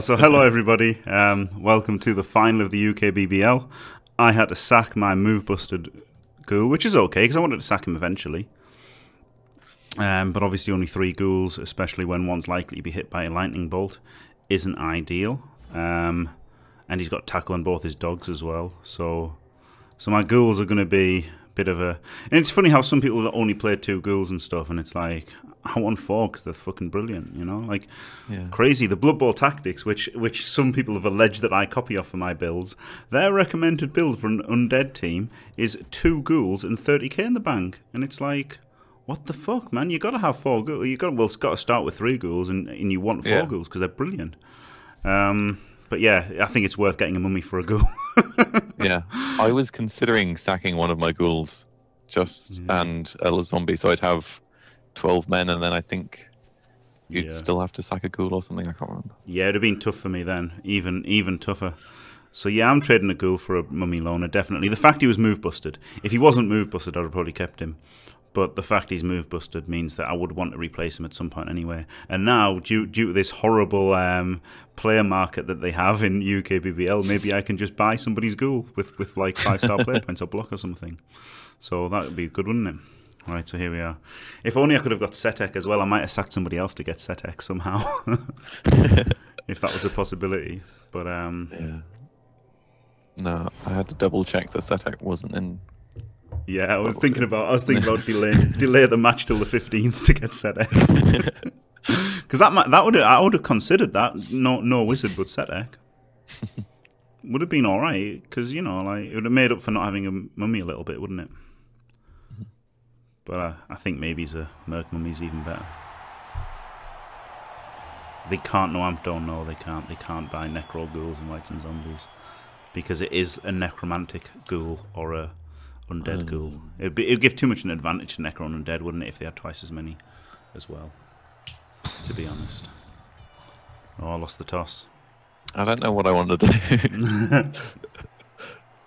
So hello everybody, welcome to the final of the UK BBL. I had to sack my move-busted ghoul, which is okay, because I wanted to sack him eventually. But obviously only 3 ghouls, especially when one's likely to be hit by a lightning bolt, isn't ideal. And he's got tackle on both his dogs as well, so my ghouls are going to be a bit of a... And it's funny how some people that only play 2 ghouls and stuff, and it's like... I won 4 because they're fucking brilliant, you know? Like, yeah. Crazy. The Blood Bowl tactics, which some people have alleged that I copy off for my builds, their recommended build for an Undead team is 2 ghouls and 30k in the bank. And it's like, what the fuck, man? You got to have 4 ghouls. You got to start with 3 ghouls, and you want 4 yeah. ghouls because they're brilliant. But yeah, I think it's worth getting a mummy for a ghoul. Yeah. I was considering sacking one of my ghouls just yeah. and a zombie, so I'd have... 12 men, and then I think you'd yeah. still have to sack a ghoul or something. I can't remember. Yeah, it'd have been tough for me then, even tougher. So yeah, I'm trading a ghoul for a mummy loner, definitely. The fact he was move busted. If he wasn't move busted, I'd have probably kept him. But the fact he's move busted means that I would want to replace him at some point anyway. And now, due to this horrible player market that they have in UK BBL, maybe I can just buy somebody's ghoul with like 5-star player points or block or something. So that would be good, wouldn't it? Right, so here we are. If only I could have got Sedeck as well. I might have sacked somebody else to get Sedeck somehow, if that was a possibility. But yeah, no, I had to double check that Sedeck wasn't in. Yeah, I was thinking about delay the match till the 15th to get Sedeck, because I would have considered that no wizard but Sedeck would have been all right, because you know, like, it would have made up for not having a mummy a little bit, wouldn't it? But I think maybe the Merc Mummy's even better. They can't, no, I don't know, they can't buy Necro Ghouls and Whites and Zombies. Because it is a Necromantic Ghoul or a Undead Ghoul. It'd give too much an advantage to Necro and Undead, wouldn't it, if they had twice as many as well, to be honest. Oh, I lost the toss. I don't know what I wanted to do.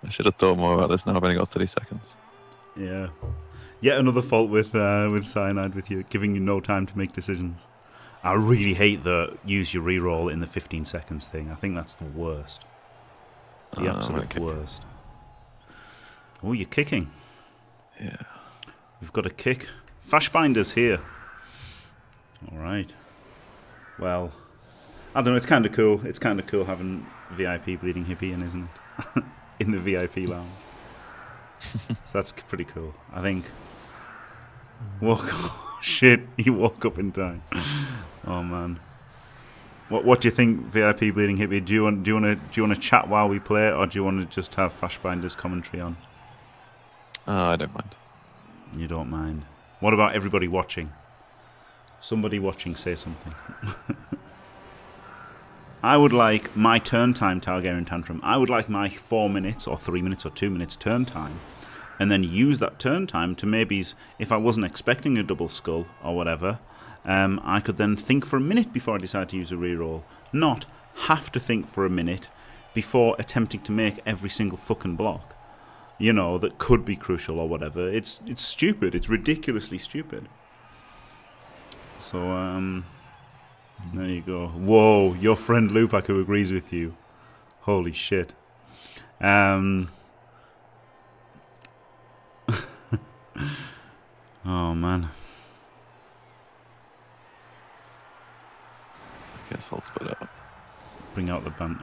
I should have thought more about this now, I've only got 30 seconds. Yeah. Yet another fault with Cyanide, with you giving you no time to make decisions. I really hate the use your reroll in the 15 seconds thing. I think that's the worst. The absolute worst. Oh, you're kicking. Yeah. We've got a kick. Fashbinder's here. All right. Well, I don't know. It's kind of cool. It's kind of cool having VIP Bleeding Hippie in, isn't it? In the VIP lounge. So that's pretty cool. I think... Oh, shit, he woke up in time. Oh man, what do you think, VIP Bleeding Hippie? Do you want to chat while we play, or do you want to just have Fashbinder's commentary on? I don't mind. You don't mind. What about everybody watching? Somebody watching, say something. I would like my turn time Targaryen Tantrum. I would like my 4 minutes or 3 minutes or 2 minutes turn time. And then use that turn time to maybe, if I wasn't expecting a double skull or whatever, I could then think for a minute before I decide to use a reroll. Not have to think for a minute before attempting to make every single fucking block, you know, that could be crucial or whatever. It's stupid. It's ridiculously stupid. So, there you go. Whoa, your friend Lupaka, who agrees with you. Holy shit. Oh man. I guess I'll split up. Bring out the banter.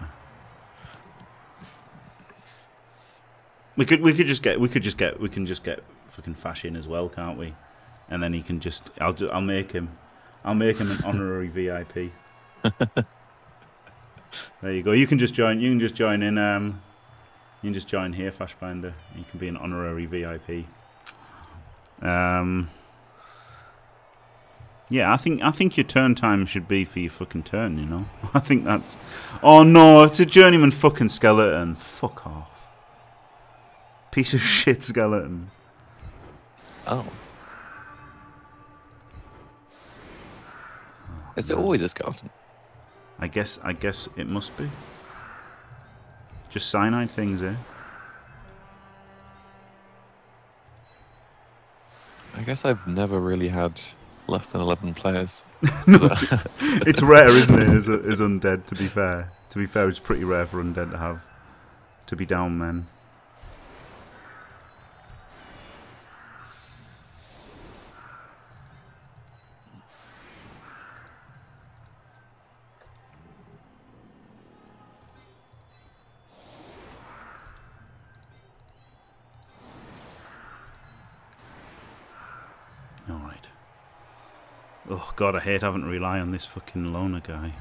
We can just get fucking Fash in as well, can't we? And then he can just I'll make him an honorary VIP. There you go. You can just join in. You can just join here, Fashbinder. You can be an honorary VIP. Yeah, I think your turn time should be for your fucking turn, you know. I think that's... Oh no, it's a journeyman fucking skeleton. Fuck off. Piece of shit skeleton. Oh. Is it always a skeleton? I guess it must be. Just Cyanide things, eh? I guess I've never really had less than 11 players. No, it's rare, isn't it, as Undead, to be fair. To be fair, it's pretty rare for Undead to have, to be down then. Oh god, I hate having to rely on this fucking loner guy.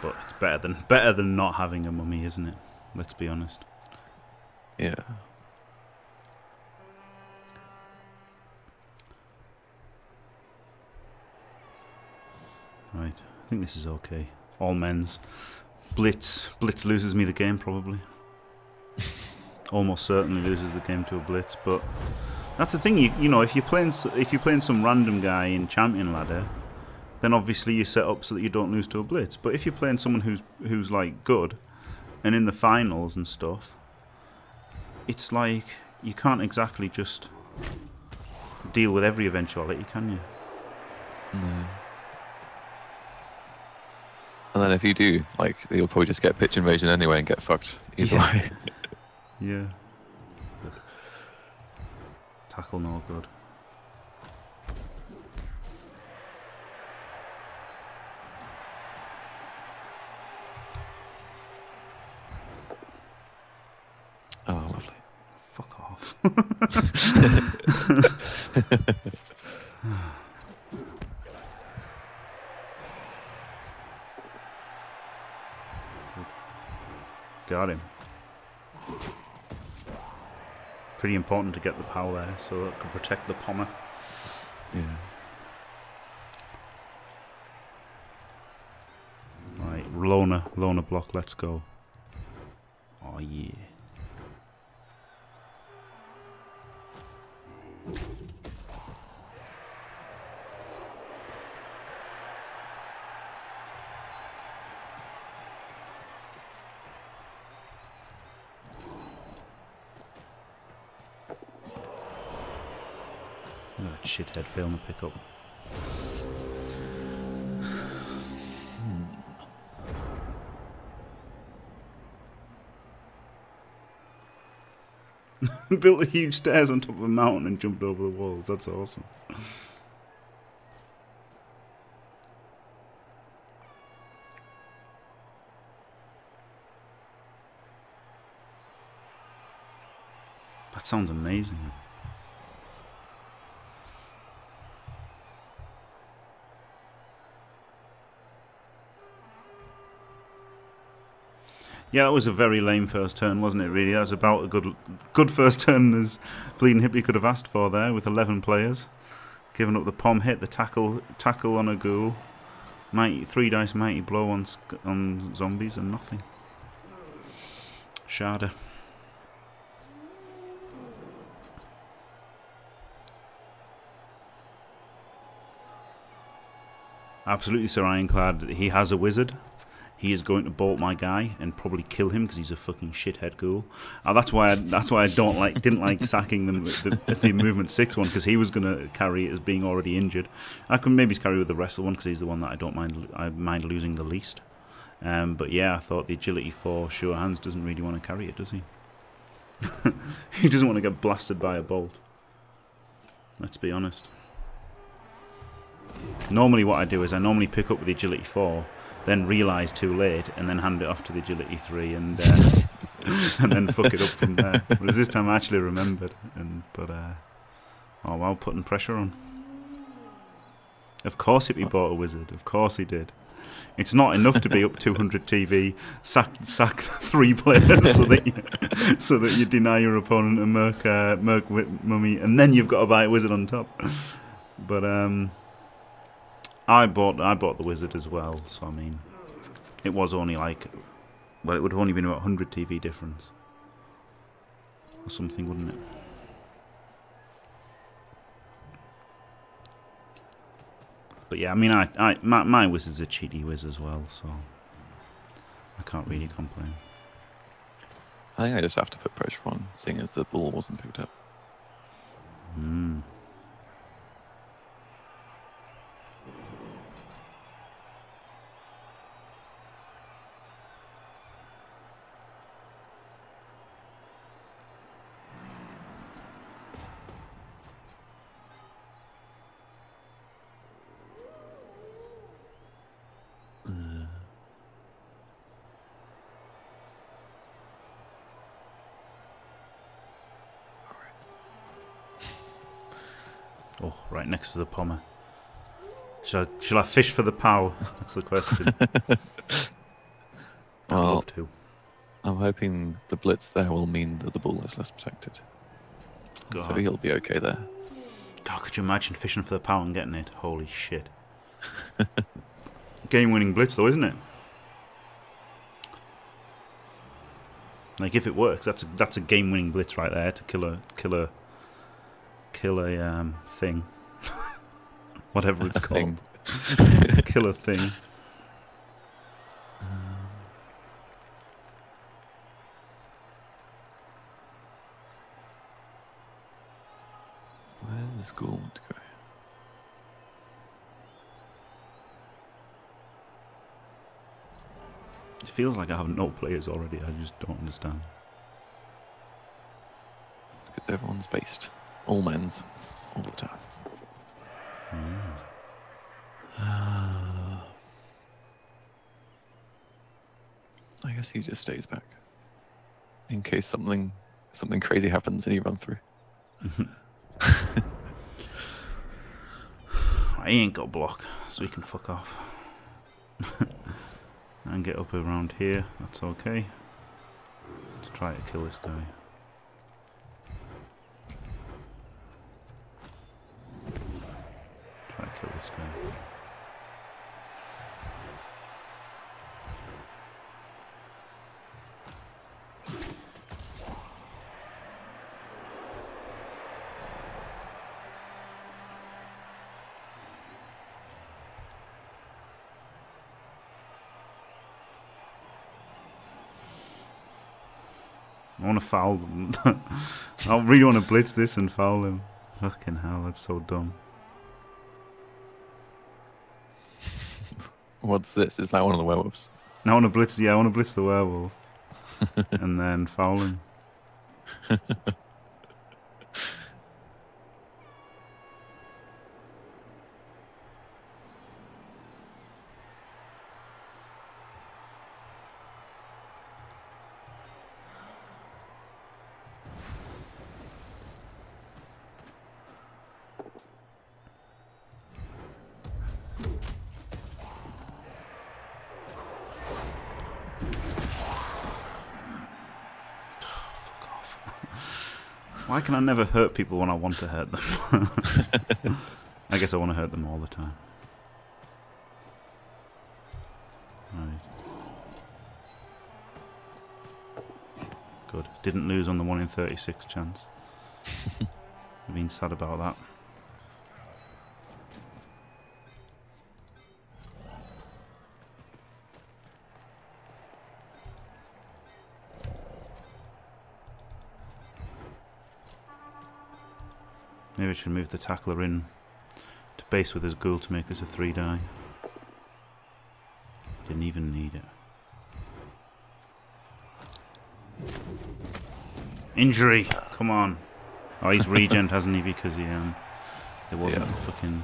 But it's better than not having a mummy, isn't it? Let's be honest. Yeah. Right, I think this is okay. All men's. Blitz. Blitz loses me the game probably. Almost certainly loses the game to a blitz, but that's the thing, you know, if you're playing some random guy in Champion Ladder, then obviously you set up so that you don't lose to a blitz. But if you're playing someone who's like good, and in the finals and stuff, it's like you can't exactly just deal with every eventuality, can you? No. And then if you do, like, you'll probably just get pitch invasion anyway and get fucked either way. Yeah. Tackle no good. Oh, lovely. Fuck off. Got him. Pretty important to get the pal there so it can protect the pommer. Yeah. Right, Lona block, let's go. Oh yeah. Shithead failing to pick up. Built a huge stairs on top of a mountain and jumped over the walls. That's awesome. That sounds amazing. Yeah, that was a very lame first turn, wasn't it, really? That was about a good first turn as Bleeding Hippie could have asked for there, with 11 players. Giving up the pom hit, the tackle on a ghoul. Mighty, 3-dice mighty blow on zombies and nothing. Sharda. Absolutely, Sir Ironclad. He has a wizard. He is going to bolt my guy and probably kill him because he's a fucking shithead ghoul. And that's why I didn't like sacking them with the movement 6 one, because he was going to carry it as being already injured. I could maybe carry with the wrestle one because he's the one that I mind losing the least. But yeah, I thought the agility 4 sure hands doesn't really want to carry it, does he? He doesn't want to get blasted by a bolt. Let's be honest. Normally what I do is I normally pick up with the agility 4. Then realise too late, and then hand it off to the agility 3, and then fuck it up from there. But this time I actually remembered, but oh wow, putting pressure on. Of course Hippie bought a wizard. Of course he did. It's not enough to be up 200 TV, sack 3 players so that you deny your opponent a merc mummy, and then you've got to buy a wizard on top. But I bought the wizard as well, so I mean, it was only like, well, it would have only been about 100 TV difference, or something, wouldn't it? But yeah, I mean, my wizard's a cheaty whiz as well, so I can't really complain. I think I just have to put pressure on, seeing as the ball wasn't picked up. Oh, right next to the pommer. Shall I fish for the power? That's the question. Well, I'd love to. I'm hoping the blitz there will mean that the ball is less protected. God. So he'll be okay there. God, could you imagine fishing for the power and getting it? Holy shit. Game-winning blitz, though, isn't it? Like, if it works, that's a game-winning blitz right there to kill a thing. Whatever it's called. Kill a thing. Where does gold want to go? It feels like I have no players already, I just don't understand. It's because everyone's based. All men's. All the time. I guess he just stays back in case something crazy happens and he runs through. I ain't got block, so he can fuck off. And get up around here. That's okay. Let's try to kill this guy. Kill this guy. I want to foul them. I really want to blitz this and foul them. Fucking hell, that's so dumb. What's this? Is that one of the werewolves? No, I want to blitz. Yeah, I want to blitz the werewolf, and then foul him. Why can I never hurt people when I want to hurt them? I guess I want to hurt them all the time. Right. Good. Didn't lose on the 1 in 36 chance. I've been sad about that. Maybe I should move the tackler in to base with his ghoul to make this a 3-die. Didn't even need it. Injury! Come on! Oh, he's regened, hasn't he? Because he there wasn't a fucking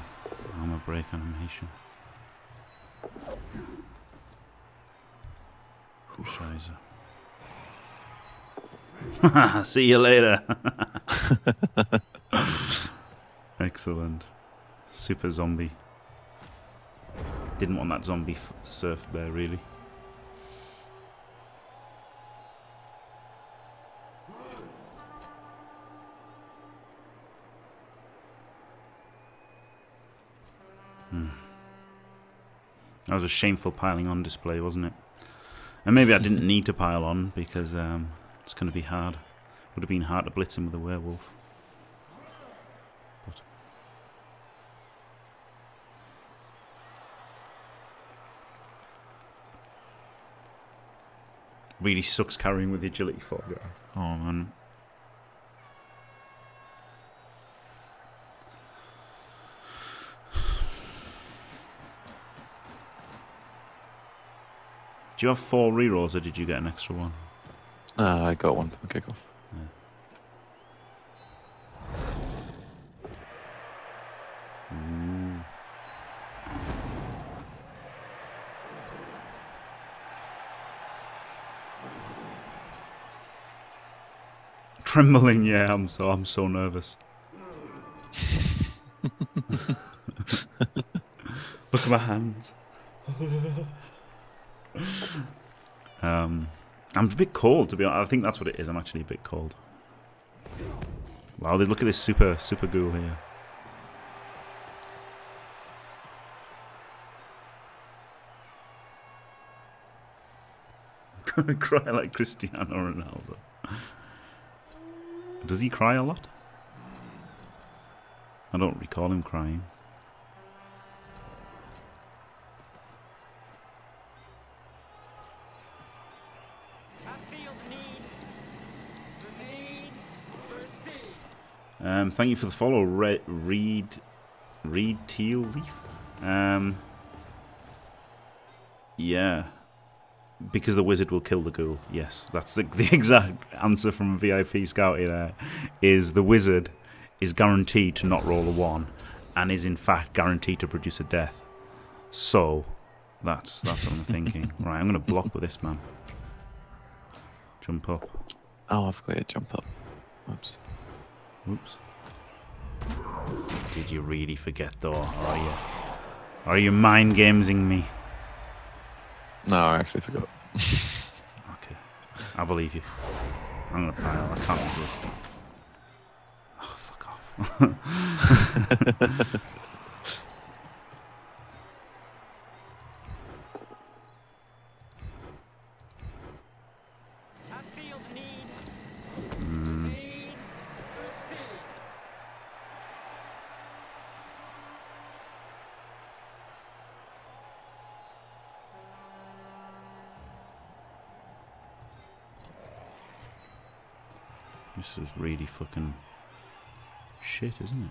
armor break animation. Scheiße. See you later! Excellent. Super zombie. Didn't want that zombie surfed there, really. That was a shameful piling on display, wasn't it? And maybe I didn't need to pile on because it's going to be hard. Would have been hard to blitz him with a werewolf. Really sucks carrying with the agility 4 guy. Oh man. Do you have 4 rerolls or did you get an extra one? I got one from kickoff. Yeah. Trembling, yeah, I'm so nervous. Look at my hands. I'm a bit cold, to be honest. I think that's what it is. I'm actually a bit cold. Wow, look at this super ghoul here. Cry like Cristiano Ronaldo. Does he cry a lot? I don't recall him crying. Thank you for the follow, Reed Teal Leaf. Yeah. Because the wizard will kill the ghoul. Yes, that's the exact answer from VIP Scouty there. Is the wizard is guaranteed to not roll a 1 and is in fact guaranteed to produce a death. So, that's what I'm thinking. Right, I'm going to block with this man. Jump up. Oh, I've got to jump up. Oops. Oops. Did you really forget though, or are you mind gamesing me? No, I actually forgot. Okay. I believe you. I'm gonna pile. I can't resist. Oh, fuck off. This is really fucking shit, isn't it?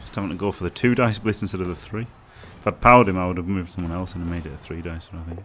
Just having to go for the 2-dice blitz instead of the 3. If I'd powered him, I would have moved someone else and made it a 3-dicer, I think.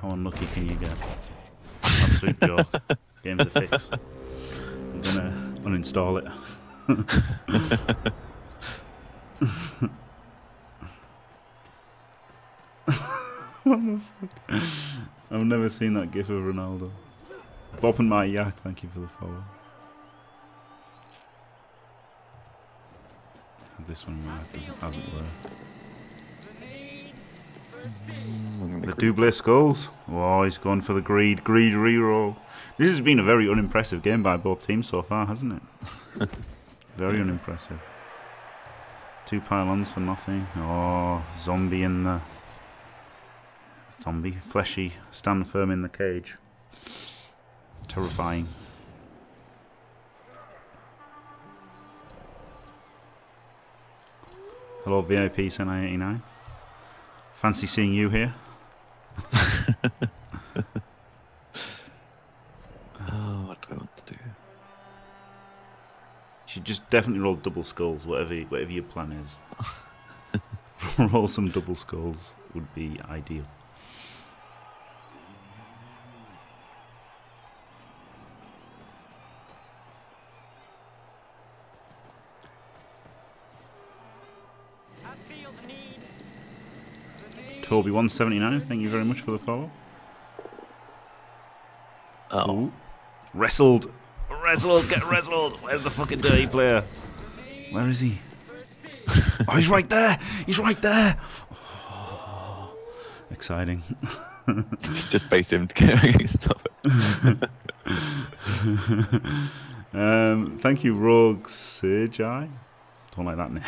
How unlucky can you get? Absolute joke. Game's a fix. I'm gonna uninstall it. What the fuck? I've never seen that gif of Ronaldo. Bopping my yak, thank you for the follow. This one hasn't worked. The double skulls. Oh, he's gone for the greed. Greed reroll. This has been a very unimpressive game by both teams so far, hasn't it? Very unimpressive. 2 pylons for nothing. Oh, zombie in the... Zombie. Fleshy. Stand firm in the cage. Terrifying. Hello, VIP Senai89. Fancy seeing you here. Oh, what do I want to do? You should just definitely roll double skulls, whatever your plan is. Roll some double skulls would be ideal. Toby179, thank you very much for the follow. Oh. Ooh. Wrestled! Wrestled! Get wrestled! Where's the fucking dirty player? Where is he? Oh, he's right there! He's right there! Oh, exciting. Just base him to carry. Stop it. Thank you, Rogue Sergei. Don't like that name.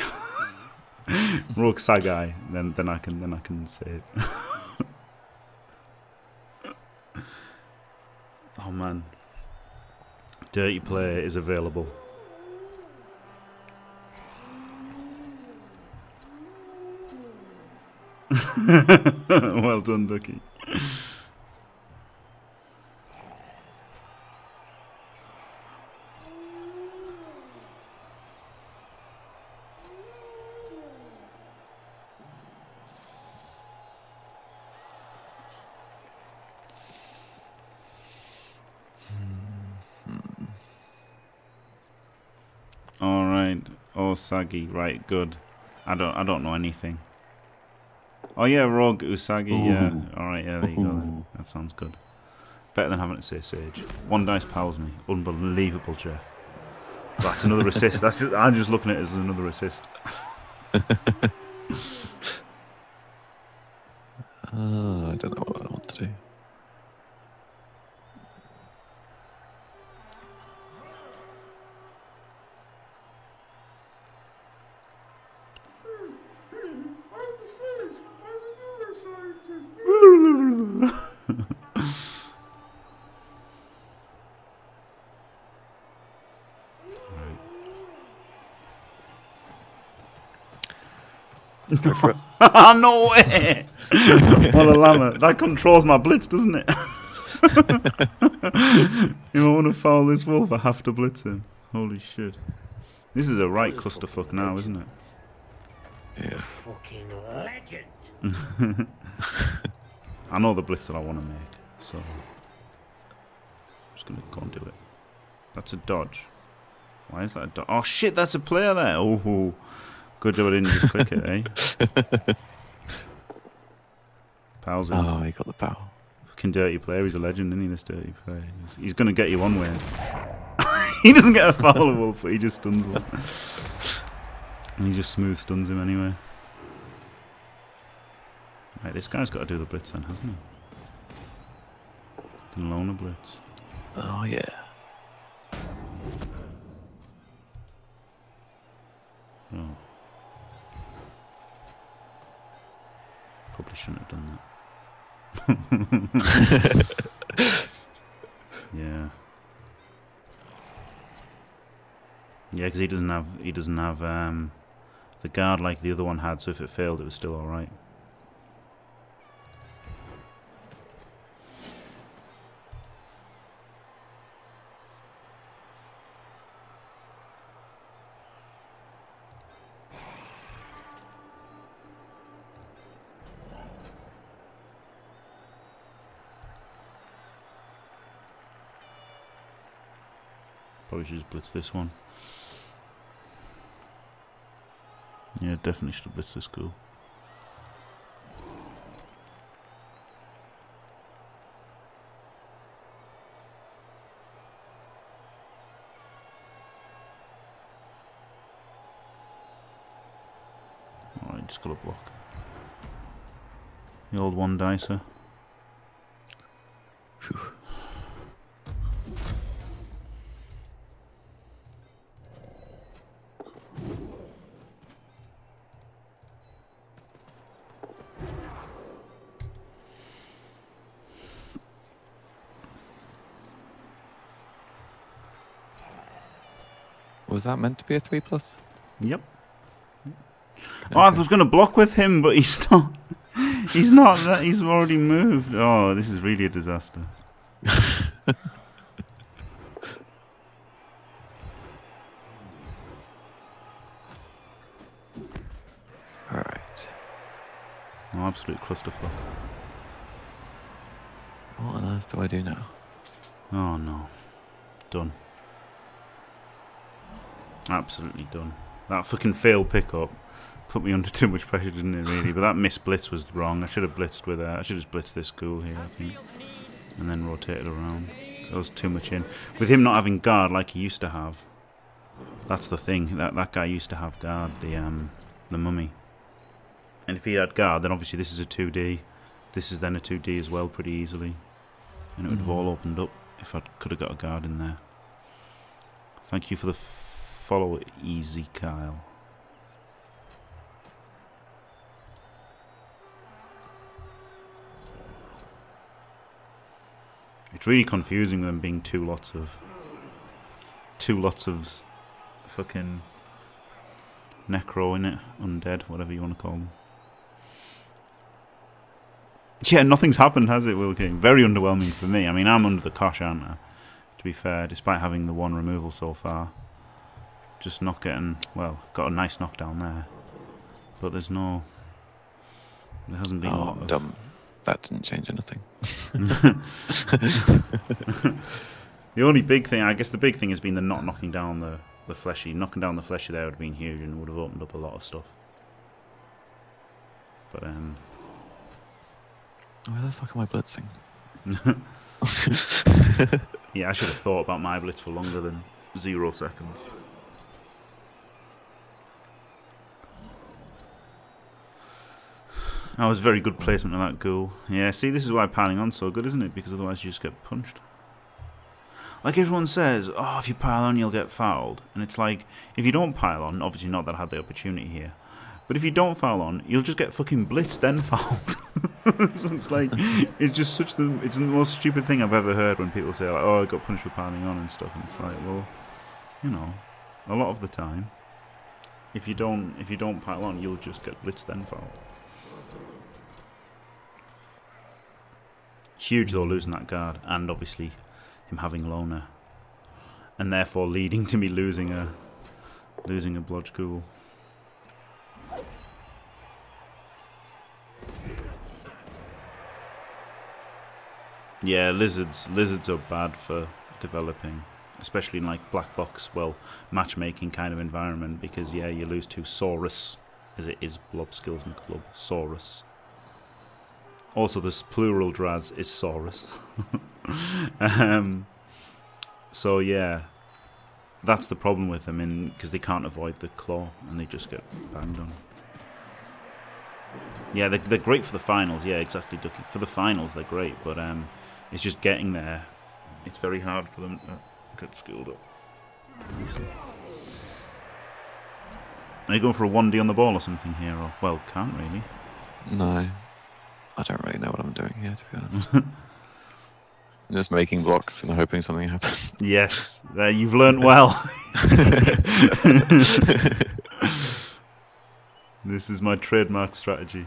Rogue Sergei. Then I can say it. Oh man, Dirty Play is available. Well done, Ducky. All right, Usagi, right, good. I don't know anything. Oh yeah, Rogue Usagi. Ooh. Yeah. All right, yeah, there you go. Then. That sounds good. Better than having to say Sage. One dice powers me. Unbelievable, Jeff. That's another assist. That's just, I'm just looking at it as another assist. I don't know what I want to do. Let's go for it. No way! What a llama. That controls my blitz, doesn't it? If I want to foul this wolf, I have to blitz him. Holy shit. This is a right clusterfuck now, isn't it? Yeah. Fucking legend! I know the blitz that I want to make, so I'm just going to go and do it. That's a dodge. Why is that a dodge? Oh shit, that's a player there! Oh, good job I didn't just click it, eh? Pow's in. Oh, he got the pow. Fucking Dirty Player, he's a legend, isn't he, this Dirty Player? He's going to get you one way. He doesn't get a foul wolf, but he just stuns one. And he just smooth stuns him anyway. Right, this guy's got to do the blitz then, hasn't he? Fucking loner blitz. Oh, yeah. Oh. Probably shouldn't have done that. Yeah. Yeah, because he doesn't have the guard like the other one had. So if it failed, it was still all right. Probably should just blitz this one. Yeah, definitely should blitz this ghoul. Alright, just got a block. The old one dicer. Was that meant to be a 3+? Yep. Okay. Oh, I was going to block with him, but he's not. He's not. That, he's already moved. Oh, this is really a disaster. All right. Oh, absolute clusterfuck. What on earth do I do now? Oh no. Done. Absolutely done. That fucking failed pickup put me under too much pressure, didn't it? Really, but that missed blitz was wrong. I should have blitzed with. I should have just blitzed this ghoul here, I think, and then rotated around. That was too much in. With him not having guard like he used to have, that's the thing. That guy used to have guard, the mummy. And if he had guard, then obviously this is a 2D. This is then a 2D as well, pretty easily. and it would have all opened up if I could have got a guard in there. Thank you for the follow, Easy Kyle. It's really confusing them being two lots of fucking necro in it, undead, whatever you want to call them. Yeah, nothing's happened, has it, Will King? Very underwhelming for me. I mean, I'm under the cosh, aren't I? To be fair, despite having the one removal so far, just not getting, well, got a nice knockdown there, but there's no, there hasn't been a lot of... Dumb. That didn't change anything. The only big thing, I guess the big thing has been the not knocking down the fleshy. Knocking down the fleshy there would have been huge and would have opened up a lot of stuff. But, where the fuck are my blitzing? Yeah, I should have thought about my blitz for longer than 0 seconds. That was very good placement of that ghoul. Yeah, see, this is why piling on's so good, isn't it? Because otherwise you just get punched. Like everyone says, oh, if you pile on, you'll get fouled. And it's like, if you don't pile on, obviously not that I had the opportunity here, but if you don't foul on, you'll just get fucking blitzed then fouled. So it's like, it's just such the, it's the most stupid thing I've ever heard when people say, like, oh, I got punched for piling on and stuff. And it's like, well, you know, a lot of the time, if you don't pile on, you'll just get blitzed then fouled. Huge though, losing that guard, and obviously him having Loner, and therefore leading to me losing a Blodge Ghoul. Yeah, lizards are bad for developing, especially in like black box, well, matchmaking kind of environment, because yeah, you lose to Saurus, as it is Blob Skills McBlob, Saurus. Also, this plural Draz is Saurus. So, yeah, that's the problem with them, because they can't avoid the claw, and they just get banged on. Yeah, they're great for the finals. Yeah, exactly, Ducky. For the finals, they're great, but it's just getting there. It's very hard for them to get skilled up. Are you going for a 1D on the ball or something here? Or, well, can't really. No. I don't really know what I'm doing here, to be honest. I'm just making blocks and hoping something happens. Yes, there, you've learnt well. This is my trademark strategy.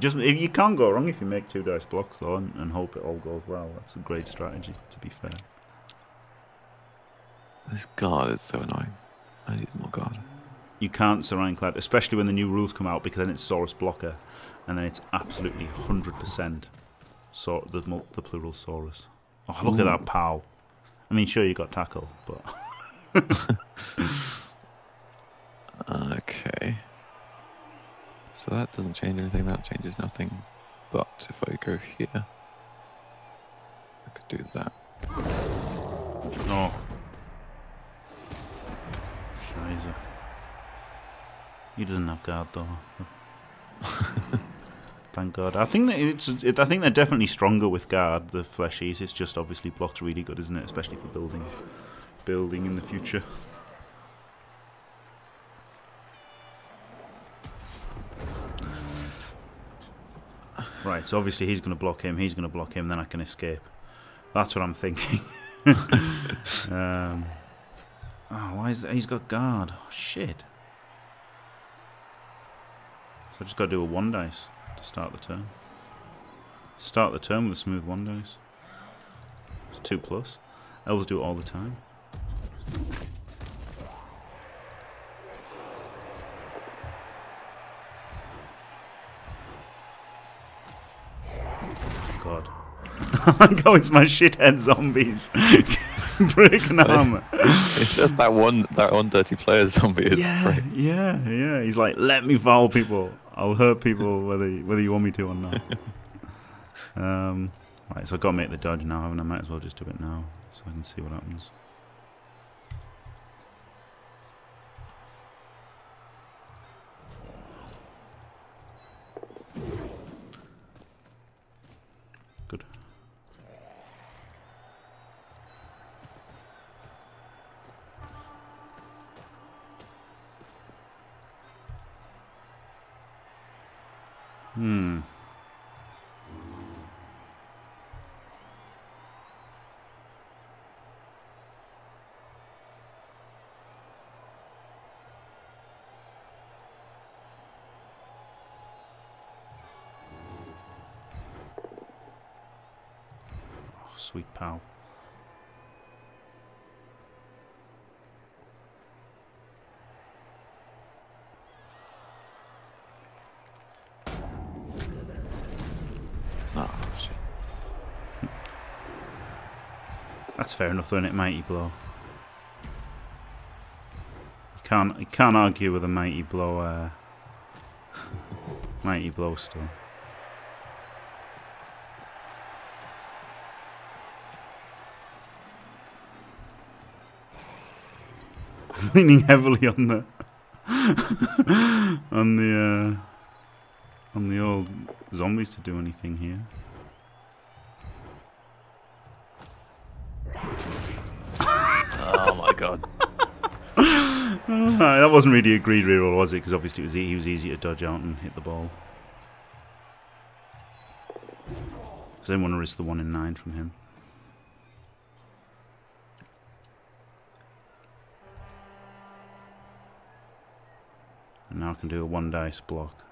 Just, if you can't go wrong if you make 2 dice blocks though, and hope it all goes well. That's a great strategy, to be fair. This guard is so annoying. I need more guard. You can't Saurus Clad, especially when the new rules come out, because then it's Saurus Blocker, and then it's absolutely 100% so the plural Saurus. Oh, look Ooh. At that pow. I mean, sure, you got tackle, but... Okay. So that doesn't change anything, that changes nothing. But if I go here, I could do that. Oh. Scheiße. He doesn't have guard though. Thank God. I think they're definitely stronger with guard. The fleshies. It's just obviously blocks really good, isn't it? Especially for building in the future. Right. So obviously he's going to block him. He's going to block him. Then I can escape. That's what I'm thinking. Oh, why is that? He's got guard? Oh, shit. So I just gotta do a 1 dice to start the turn. Start the turn with a smooth 1 dice. It's 2+. Elves do it all the time. Oh God. I go, it's my shithead zombies. Breaking armor. It's just that one dirty player zombie is great. Yeah. He's like, let me foul people. I'll hurt people whether you want me to or not. Right, so I've got to make the dodge now, haven't I? Might as well just do it now so I can see what happens. Hmm. Oh, sweet pal. That's fair enough, though, isn't it? Mighty blow. You can't argue with a mighty blow still. I'm leaning heavily on the on the old zombies to do anything here. That wasn't really a greed reroll, was it? Because obviously it was he was easy to dodge out and hit the ball. Because I didn't want to risk the 1 in 9 from him. And now I can do a 1 dice block.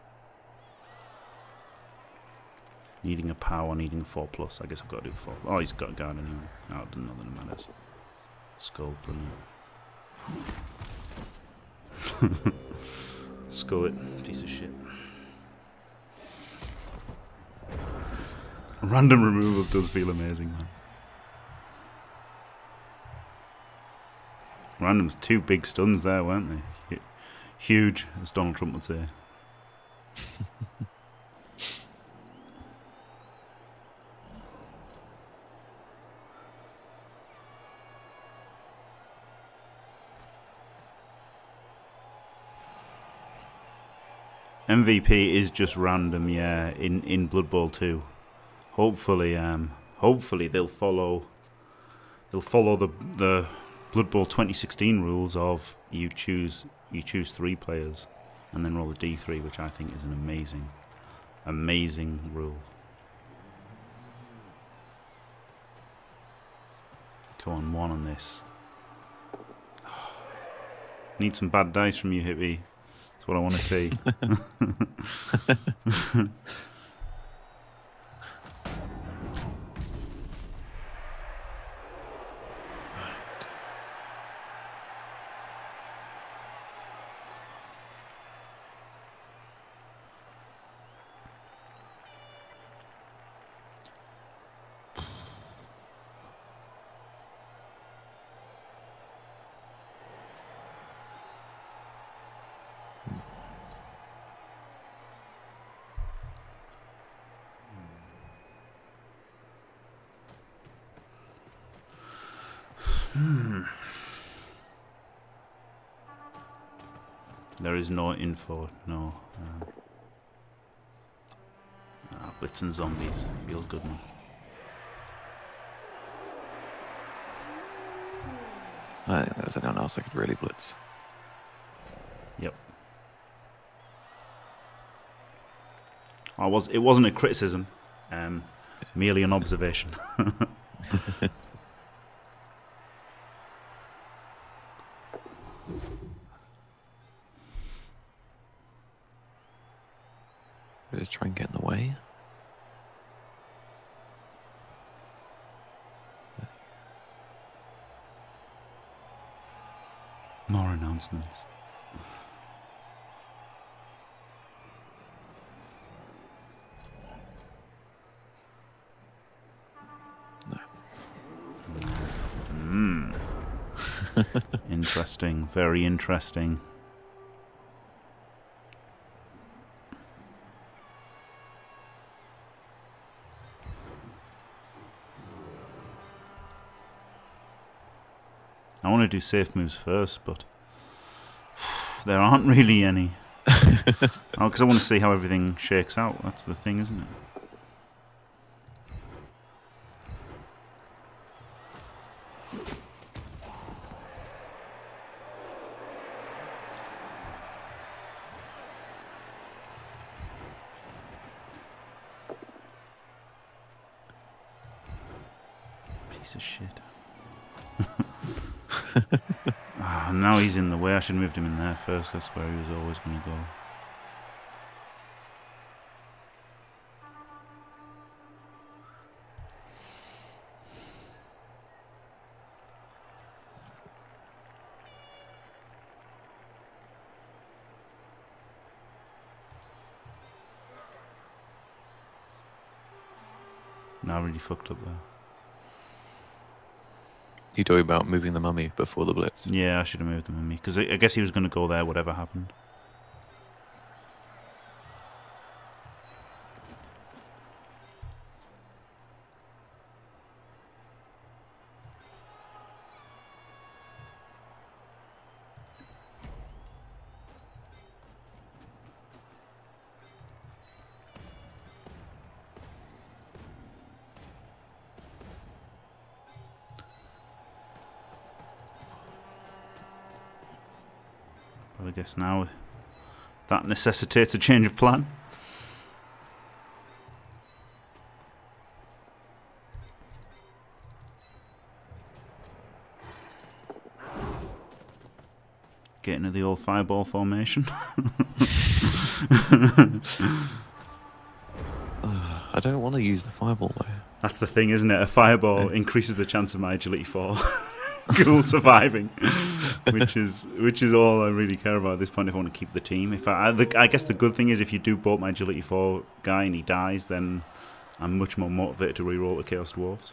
Needing a power, needing a 4+. I guess I've got to do 4. Oh, he's got a guard anyway. Oh, it doesn't know that it matters. Skull, brilliant. Skull it, piece of shit. Random removals does feel amazing, man. Random's 2 big stuns there, weren't they? Huge, as Donald Trump would say. MVP is just random, yeah, in Blood Bowl 2. Hopefully, hopefully they'll follow the Blood Bowl 2016 rules of you choose 3 players and then roll a D3, which I think is an amazing rule. Come on, 1 on this. Need some bad dice from you, Hippie. That's what I want to see. There is no info, no. Blitz and zombies, feels good one. I think there was anyone else I could really blitz. Yep. It wasn't a criticism, merely an observation. Just try and get in the way. More announcements. No. Mm. Interesting. Very interesting. I want to do safe moves first, but there aren't really any. Oh, because I want to see how everything shakes out. That's the thing, isn't it? Piece of shit. Oh, now he's in the way. I should have moved him in there first. That's where he was always going to go. No, I really fucked up there. You're talking about moving the mummy before the blitz. Yeah, I should have moved the mummy, because I guess he was going to go there, whatever happened. I guess now that necessitates a change of plan. Get into the old fireball formation. I don't want to use the fireball though. That's the thing, isn't it? A fireball increases the chance of my agility 4. Cool surviving, which is all I really care about at this point. If I want to keep the team, if I guess the good thing is if you do bolt my agility 4 guy and he dies, then I'm much more motivated to reroll the Chaos Dwarves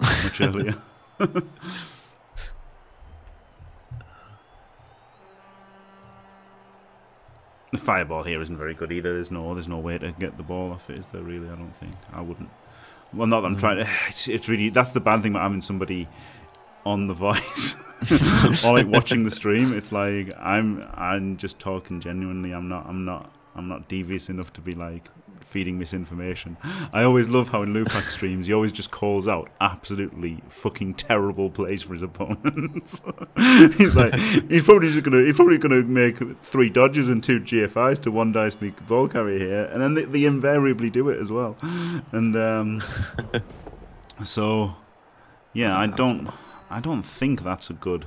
much earlier. The fireball here isn't very good either. There's no way to get the ball off it, is there? Really, I don't think I wouldn't. Well, not that I'm trying to. It's really that's the bad thing about having somebody on the voice or like watching the stream. It's like I'm just talking genuinely. I'm not devious enough to be like feeding misinformation. I always love how in Lupak streams he always just calls out absolutely fucking terrible plays for his opponents. He's like he's probably gonna make 3 dodges and 2 GFIs to 1 dice big ball carrier here, and then they invariably do it as well. And so yeah, I don't think that's a good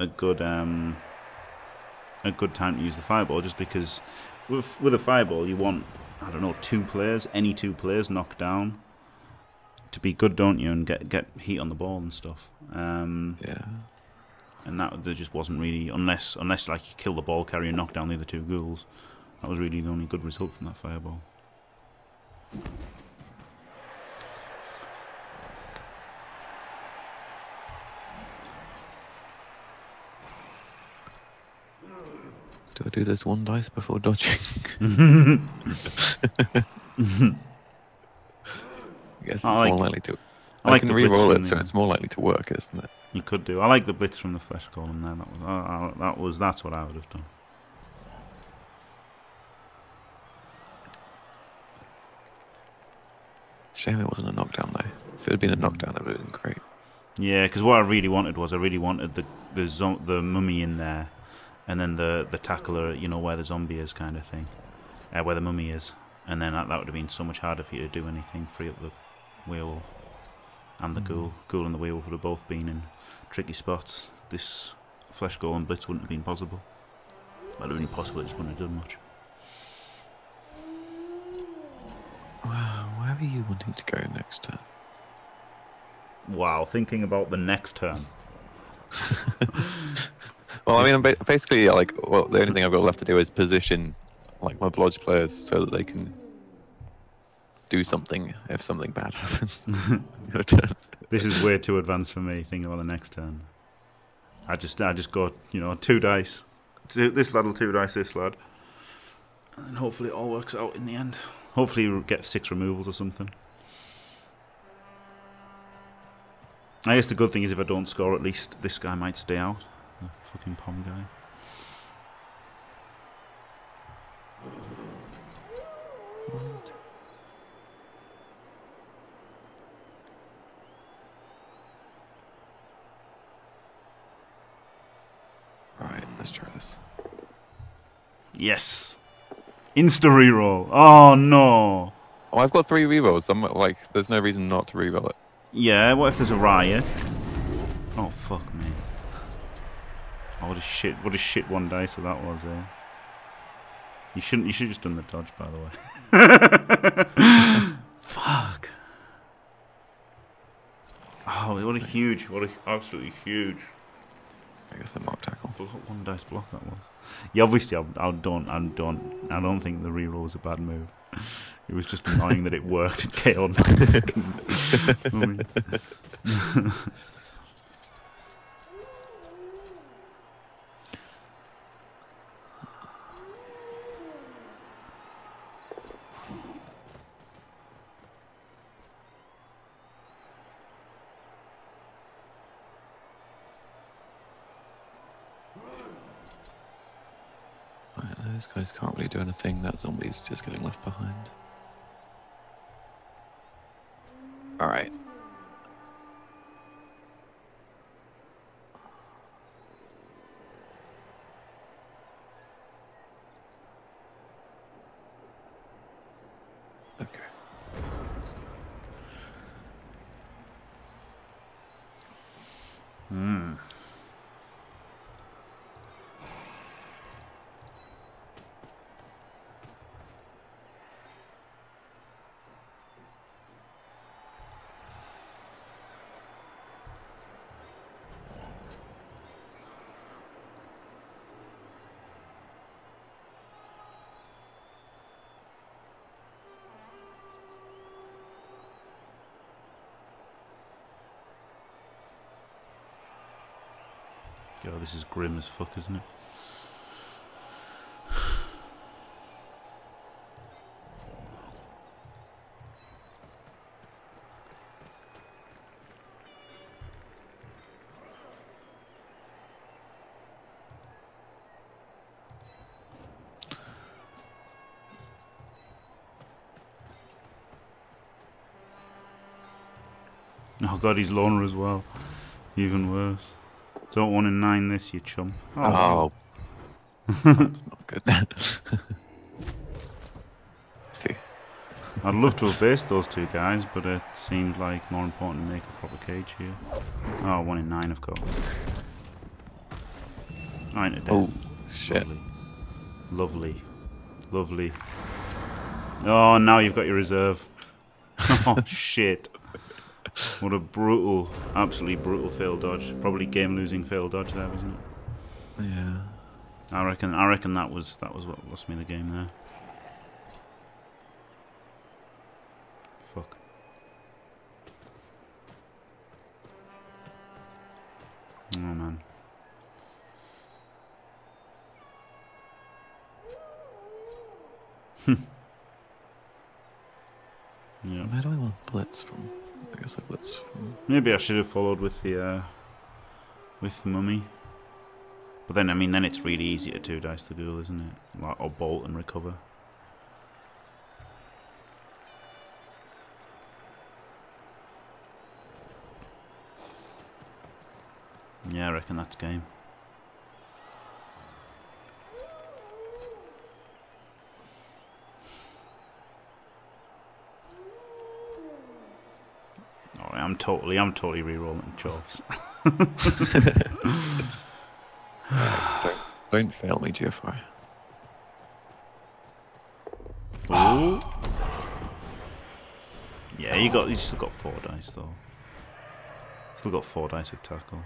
time to use the fireball, just because with a fireball you want, I don't know, 2 players, any 2 players knocked down to be good, don't you? And get heat on the ball and stuff. Yeah. And that there just wasn't really, unless like you kill the ball carrier and knock down the other 2 ghouls. That was really the only good result from that fireball. Do I do this 1 dice before dodging? I guess it's more likely to. I can re-roll it, so it's more likely to work, isn't it? You could do. I like the blitz from the flesh column there. That's what I would have done. Shame it wasn't a knockdown though. If it had been a knockdown, it would have been great. Yeah, because what I really wanted was the mummy in there. And then the tackler, you know, where the zombie is kind of thing. Where the mummy is. And then that would have been so much harder for you to do anything. Free up the werewolf and the ghoul. Ghoul and the werewolf would have both been in tricky spots. This flesh goal and blitz wouldn't have been possible. That would have been possible, it just wouldn't have done much. Wow, where are you wanting to go next turn? Wow, thinking about the next turn. Well, I mean, I'm basically like, well, the only thing I've got left to do is position, like, my blodge players so that they can do something if something bad happens. This is way too advanced for me. Thinking about the next turn, I just got, you know, 2 dice. This lad will 2 dice this lad, and hopefully it all works out in the end. Hopefully you get 6 removals or something. I guess the good thing is if I don't score, at least this guy might stay out. The fucking pom guy. Right, let's try this. Yes! Insta reroll! Oh no! Oh, I've got 3 rerolls. I'm like, there's no reason not to reroll it. Yeah, what if there's a riot? Oh, fuck me. Oh, what a shit one day, so that was, eh? You should have just done the dodge, by the way. Fuck. Oh, what a huge, what a absolutely huge. I guess the mock tackle. One dice block that was. Yeah, obviously I don't think the reroll was a bad move. It was just annoying that it worked. It killed. Those guys can't really do anything. That zombie's just getting left behind. All right. Okay. Hmm. Oh, this is grim as fuck, isn't it? Oh god, he's Lorna as well. Even worse. Don't want to 9 this, you chump. Oh. That's not good. I'd love to have based those two guys, but it seemed like more important to make a proper cage here. Oh, 1 in 9, of course. 9 to death. Oh, shit. Lovely. Lovely. Oh, now you've got your reserve. Oh, shit. What a brutal, absolutely brutal fail dodge. Probably game-losing fail dodge there, wasn't it? Yeah. I reckon that was what lost me the game there. Fuck. Oh man. Yeah. Where do I want to blitz from? I guess I blitz from... Maybe I should have followed with the mummy. But then, I mean, then it's really easy to 2-dice the ghoul, isn't it? Like, or bolt and recover. Yeah, I reckon that's game. I'm totally re-rolling chofs. Don't fail me, GFI. Ooh. Yeah, you still got 4 dice though. Still got 4 dice with tackle.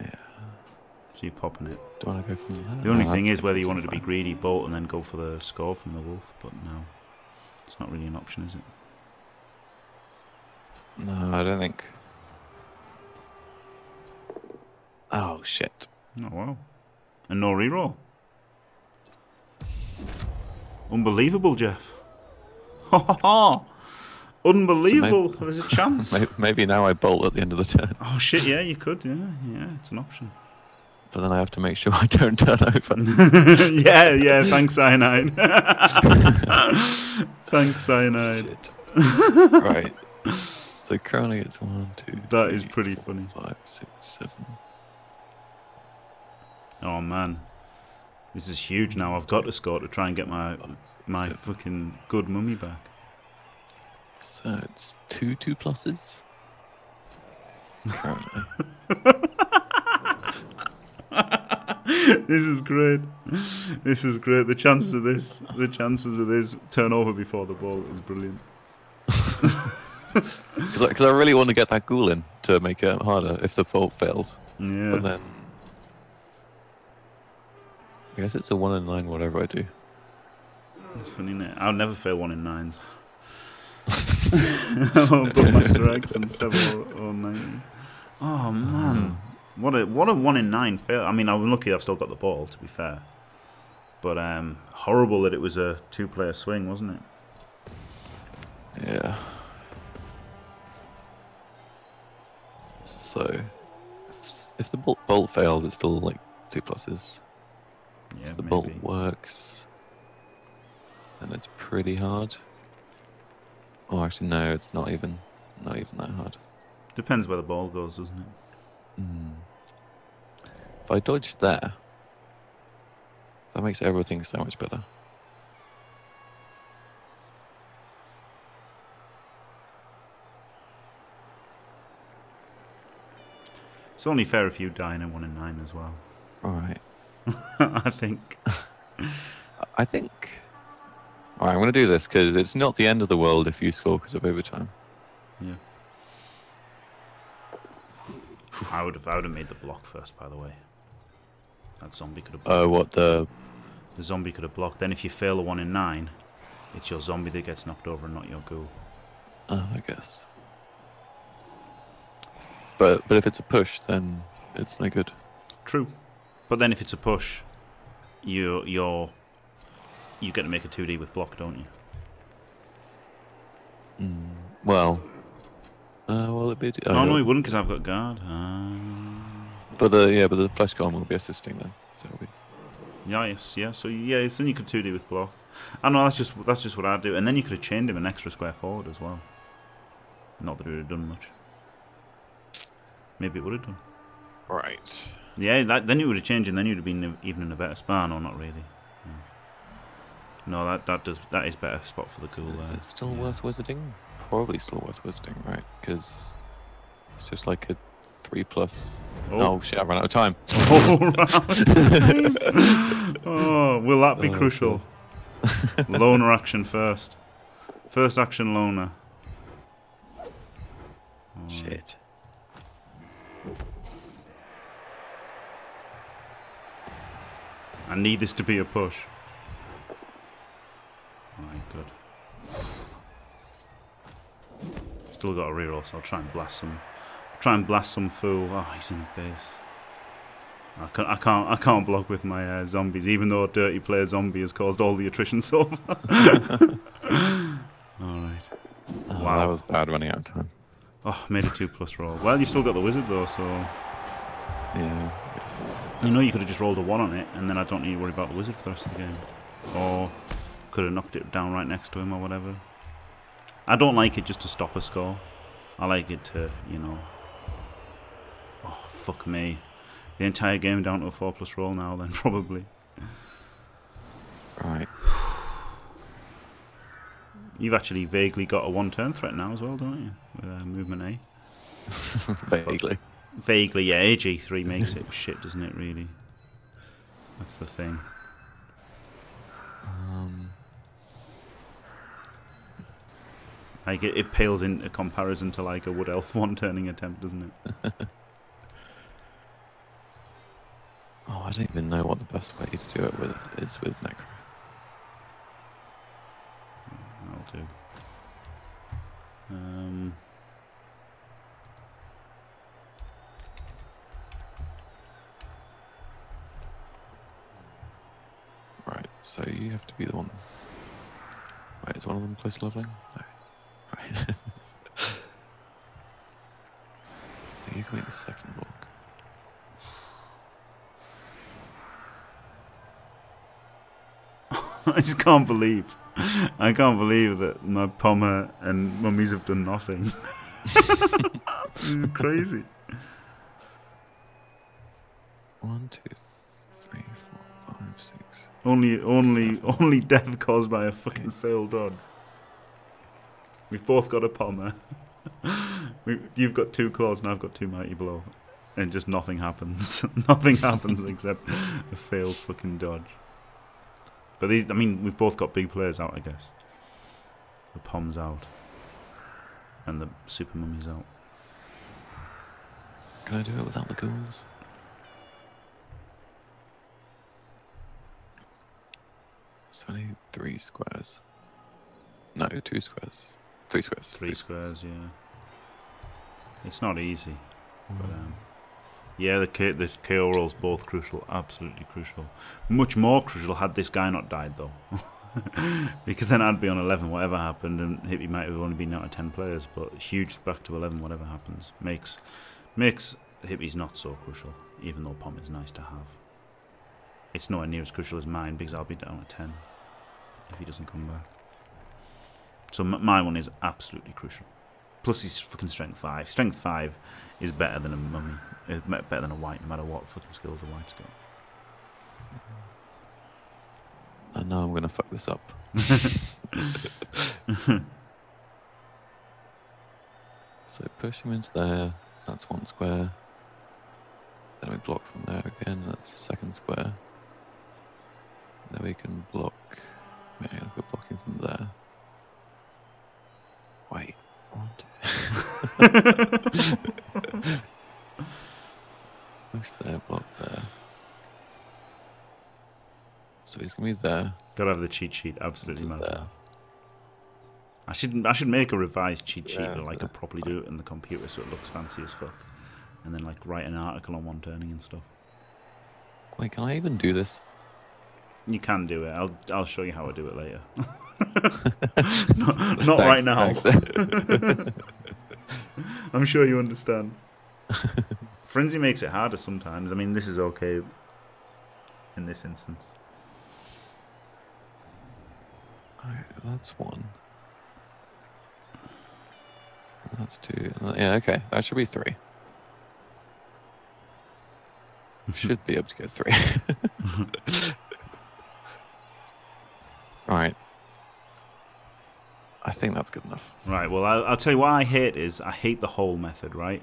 Yeah. So you're popping it. Do I want to go from there? The only thing is whether you wanted to be greedy, bolt, and then go for the score from the wolf. But no, it's not really an option, is it? No, I don't think. Oh shit! Oh wow! And no reroll. Unbelievable, Jeff. Ha ha ha! Unbelievable. So maybe, there's a chance. Maybe now I bolt at the end of the turn. Oh shit! Yeah, you could. Yeah, yeah, it's an option. But then I have to make sure I don't turn over. Yeah, yeah. Thanks, Cyanide. Thanks, Cyanide. Shit. Right. So currently it's 1, 2. That three, is pretty four, funny. 5, 6, 7. Oh man, this is huge now. I've got to score to try and get my fucking good mummy back. So it's 2 2-pluses. currently. This is great. This is great. The chances of this turnover before the ball is brilliant. Because I really want to get that ghoul in to make it harder if the fault fails. Yeah. But then I guess it's a 1 in 9 whatever I do. It's funny, isn't it? I'll never fail 1 in 9s. I'll put my strikes on 7 or 9. Oh man. What a 1 in 9 fail. I mean, I'm lucky I've still got the ball, to be fair. But horrible that it was a 2-player swing, wasn't it? Yeah. So if the bolt fails, it's still like 2 pluses. Yeah, if the bolt works, then it's pretty hard. Oh, actually, no, it's not even that hard. Depends where the ball goes, doesn't it? Mm. If I dodge there, that makes everything so much better. It's only fair if you die in a 1 in 9 as well. All right. I think. All right, I'm going to do this because it's not the end of the world if you score because of overtime. Yeah. I would have made the block first, by the way. That zombie could have blocked. Oh, what the? The zombie could have blocked. Then if you fail a 1 in 9, it's your zombie that gets knocked over and not your ghoul. Oh, I guess. But if it's a push, then it's no good. True. But then if it's a push, you get to make a 2D with block, don't you? Mm, well, will it be? No, it wouldn't because I've got guard. But the flesh column will be assisting then, so it'll be. Yeah. So yeah, then you could 2D with block. I know that's just what I do, and then you could have chained him an extra square forward as well. Not that it would have done much. Maybe it would have done. Right. Yeah, then you would have changed, and then you'd have been even in a better span, or not really. No, that is better spot for the ghoul. Is it still worth wizarding? Probably still worth wizarding, right? Because it's just like a 3+. Oh shit! I ran out of time. Oh, will that be crucial? Loner action first. First action loner. Oh. Shit. I need this to be a push. Alright, good. Still got a reroll, so I'll try and blast some fool. Oh, he's in the base. I can't block with my zombies, even though a dirty player zombie has caused all the attrition so far. Alright. Oh, wow, that was bad running out of time. Oh, made a 2+ roll. Well, you still got the wizard though, so. Yeah. Yes. You know, you could have just rolled a 1 on it, and then I don't need to worry about the wizard for the rest of the game. Or could have knocked it down right next to him or whatever. I don't like it just to stop a score. I like it to, you know. Oh, fuck me. The entire game down to a 4+ roll now, then, probably. Right. You've actually vaguely got a 1-turn threat now as well, don't you? With movement A. Vaguely. Vaguely, yeah. AG3 makes it shit, doesn't it, really? That's the thing. Like, it pales in comparison to, like, a Wood Elf 1-turning attempt, doesn't it? Oh, I don't even know what the best way to do it with is with Necro. I'll do. Right, so you have to be the one. Wait, is one of them close to leveling? No. Right. So you can make the second block. I can't believe that my Pommer and mummies have done nothing. This is crazy. 1, 2, 3, 4, 5, 6. Only death caused by a fucking failed dodge. We've both got a Pommer. You've got two claws and I've got two mighty blow. And just nothing happens. Nothing happens except a failed fucking dodge. But these, I mean, we've both got big players out, I guess. The Pom's out. And the Super Mummy's out. Can I do it without the ghouls? So I need three squares. No, two squares. Three squares. Three squares, yeah. It's not easy. Mm. But, yeah, the KO roll's both crucial, absolutely crucial. Much more crucial had this guy not died, though. Because then I'd be on 11, whatever happened, and Hippie might have only been out of 10 players, but huge back to 11, whatever happens, makes Hippie's not so crucial, even though Pom is nice to have. It's nowhere near as crucial as mine, because I'll be down at 10 if he doesn't come back. So my one is absolutely crucial. Plus he's fucking strength 5. Strength 5 is better than a mummy. Better than a white, no matter what fucking skills a white's got. I know I'm going to fuck this up. So push him into there. That's one square. Then we block from there again. That's the second square. Then we can block. Maybe I'll go blocking from there. Wait. Push there, block there. So he's gonna be there. Gotta have the cheat sheet, absolutely massive. I should make a revised cheat sheet and I could properly do it in the computer so it looks fancy as fuck. And then like write an article on one turning and stuff. Wait, can I even do this? You can do it. I'll show you how I do it later. not right now. I'm sure you understand. Frenzy makes it harder sometimes. I mean, this is okay in this instance. Alright, that's one. That's two. Yeah, okay. That should be three. Should be able to get three. Alright. I think that's good enough. Right, well, I'll tell you what I hate is, I hate the whole method, right?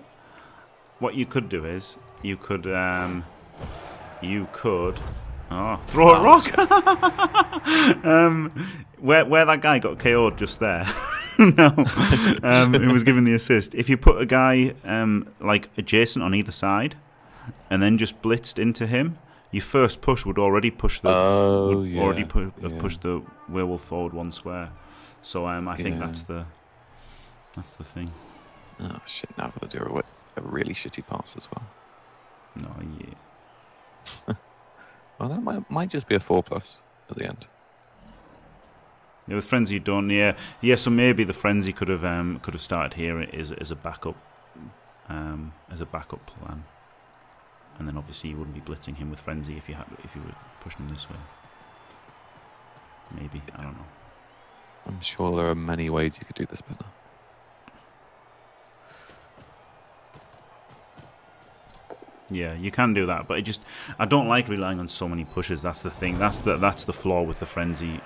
What you could do is, you could throw a rock! Where that guy got KO'd just there, who was giving the assist, if you put a guy, like, adjacent on either side, and then just blitzed into him, your first push would already push the, pushed the werewolf forward one square. So I think that's the thing. Oh shit! Now I've got to do a really shitty pass as well. No, yeah. Well, that might just be a 4+ at the end. Yeah, with frenzy you don't. Yeah. So maybe the frenzy could have started here as a backup plan, and then obviously you wouldn't be blitzing him with frenzy if you were pushing him this way. Maybe, I don't know. I'm sure there are many ways you could do this better. Yeah, you can do that, but I don't like relying on so many pushes. That's the thing. That's the flaw with the frenzy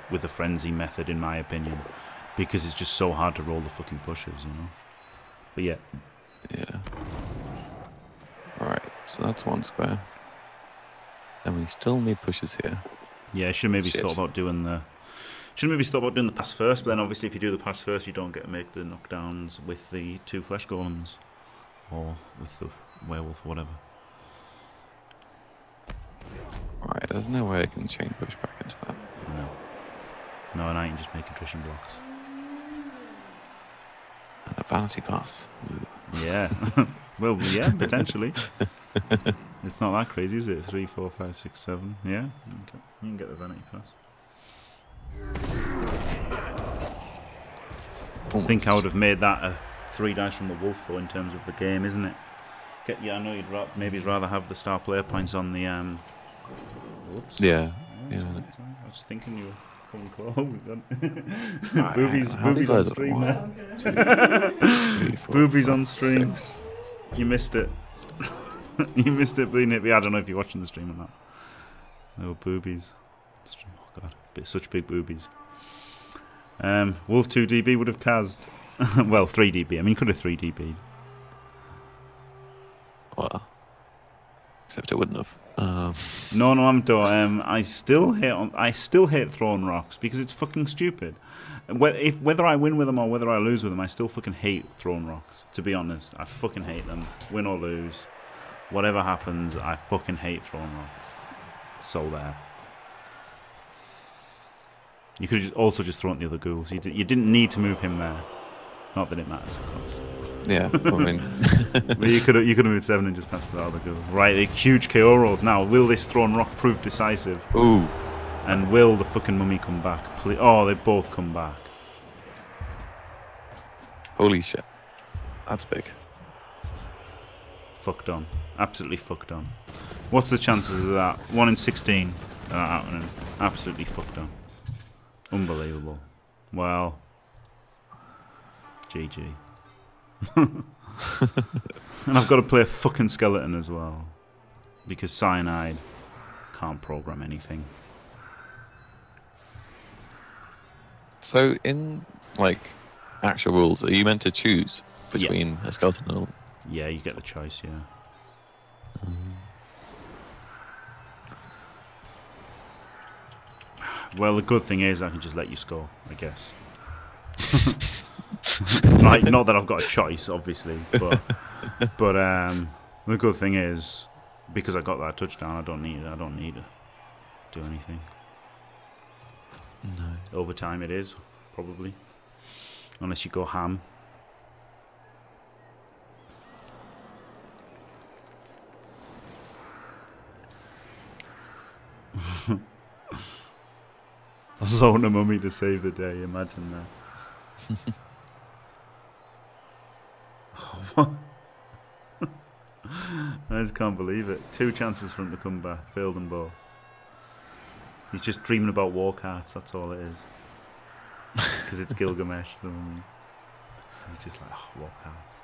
method, in my opinion, because it's just so hard to roll the fucking pushes, you know. But yeah. Yeah. All right. So that's one square. And we still need pushes here. Yeah, I should maybe thought about doing the. Should maybe stop doing the pass first, but then obviously if you do the pass first, you don't get to make the knockdowns with the two flesh golems. Or with the werewolf, or whatever. Alright, there's no way I can chain push back into that. No. No, and I can just make attrition blocks. And a vanity pass. Yeah. Well, yeah, potentially. It's not that crazy, is it? 3, 4, 5, 6, 7. Yeah? Okay. You can get the vanity pass. Almost. I think I would have made that a 3 dice from the wolf, though, in terms of the game, isn't it? Yeah, I know you'd maybe rather have the star player points on the. Oops. Yeah. Oh, yeah. I was thinking you were coming close. Boobies on stream. One, two, three, four, boobies five, on stream. Six. You missed it. You missed it, Bleeding Hippie. I don't know if you're watching the stream or not. No boobies. Oh God. Such big boobies. Wolf 2DB would have Kaz'd. Well, 3DB. I mean, could have 3DB'd. Well, except it wouldn't have. No, I'm done. I still hate throwing rocks because it's fucking stupid. Whether I win with them or whether I lose with them, I still fucking hate throwing rocks. To be honest, I fucking hate them. Win or lose, whatever happens, I fucking hate throwing rocks. So there. You could have also just thrown at the other ghouls. You didn't need to move him there. Not that it matters, of course. Yeah, I mean... But you could have moved 7 and just passed that other goal. Right, the huge KO rolls now. Will this thrown rock prove decisive? Ooh. And will the fucking mummy come back? Please. Oh, they both come back. Holy shit. That's big. Fucked on. Absolutely fucked on. What's the chances of that? 1 in 16. Absolutely fucked on. Unbelievable. Wow. GG. And I've got to play a fucking skeleton as well. Because Cyanide can't program anything. So in, like, actual rules, are you meant to choose between a skeleton and all? Yeah, you get the choice, yeah. Well, the good thing is I can just let you score, I guess. Like, not that I've got a choice, obviously, but the good thing is because I got that touchdown, I don't need to do anything. No. Overtime it is, probably, unless you go ham. Alone a mummy to save the day. Imagine that. I just can't believe it. 2 chances for him to come back. Failed them both. He's just dreaming about war carts. That's all it is. Because it's Gilgamesh. He's just like, oh, war carts.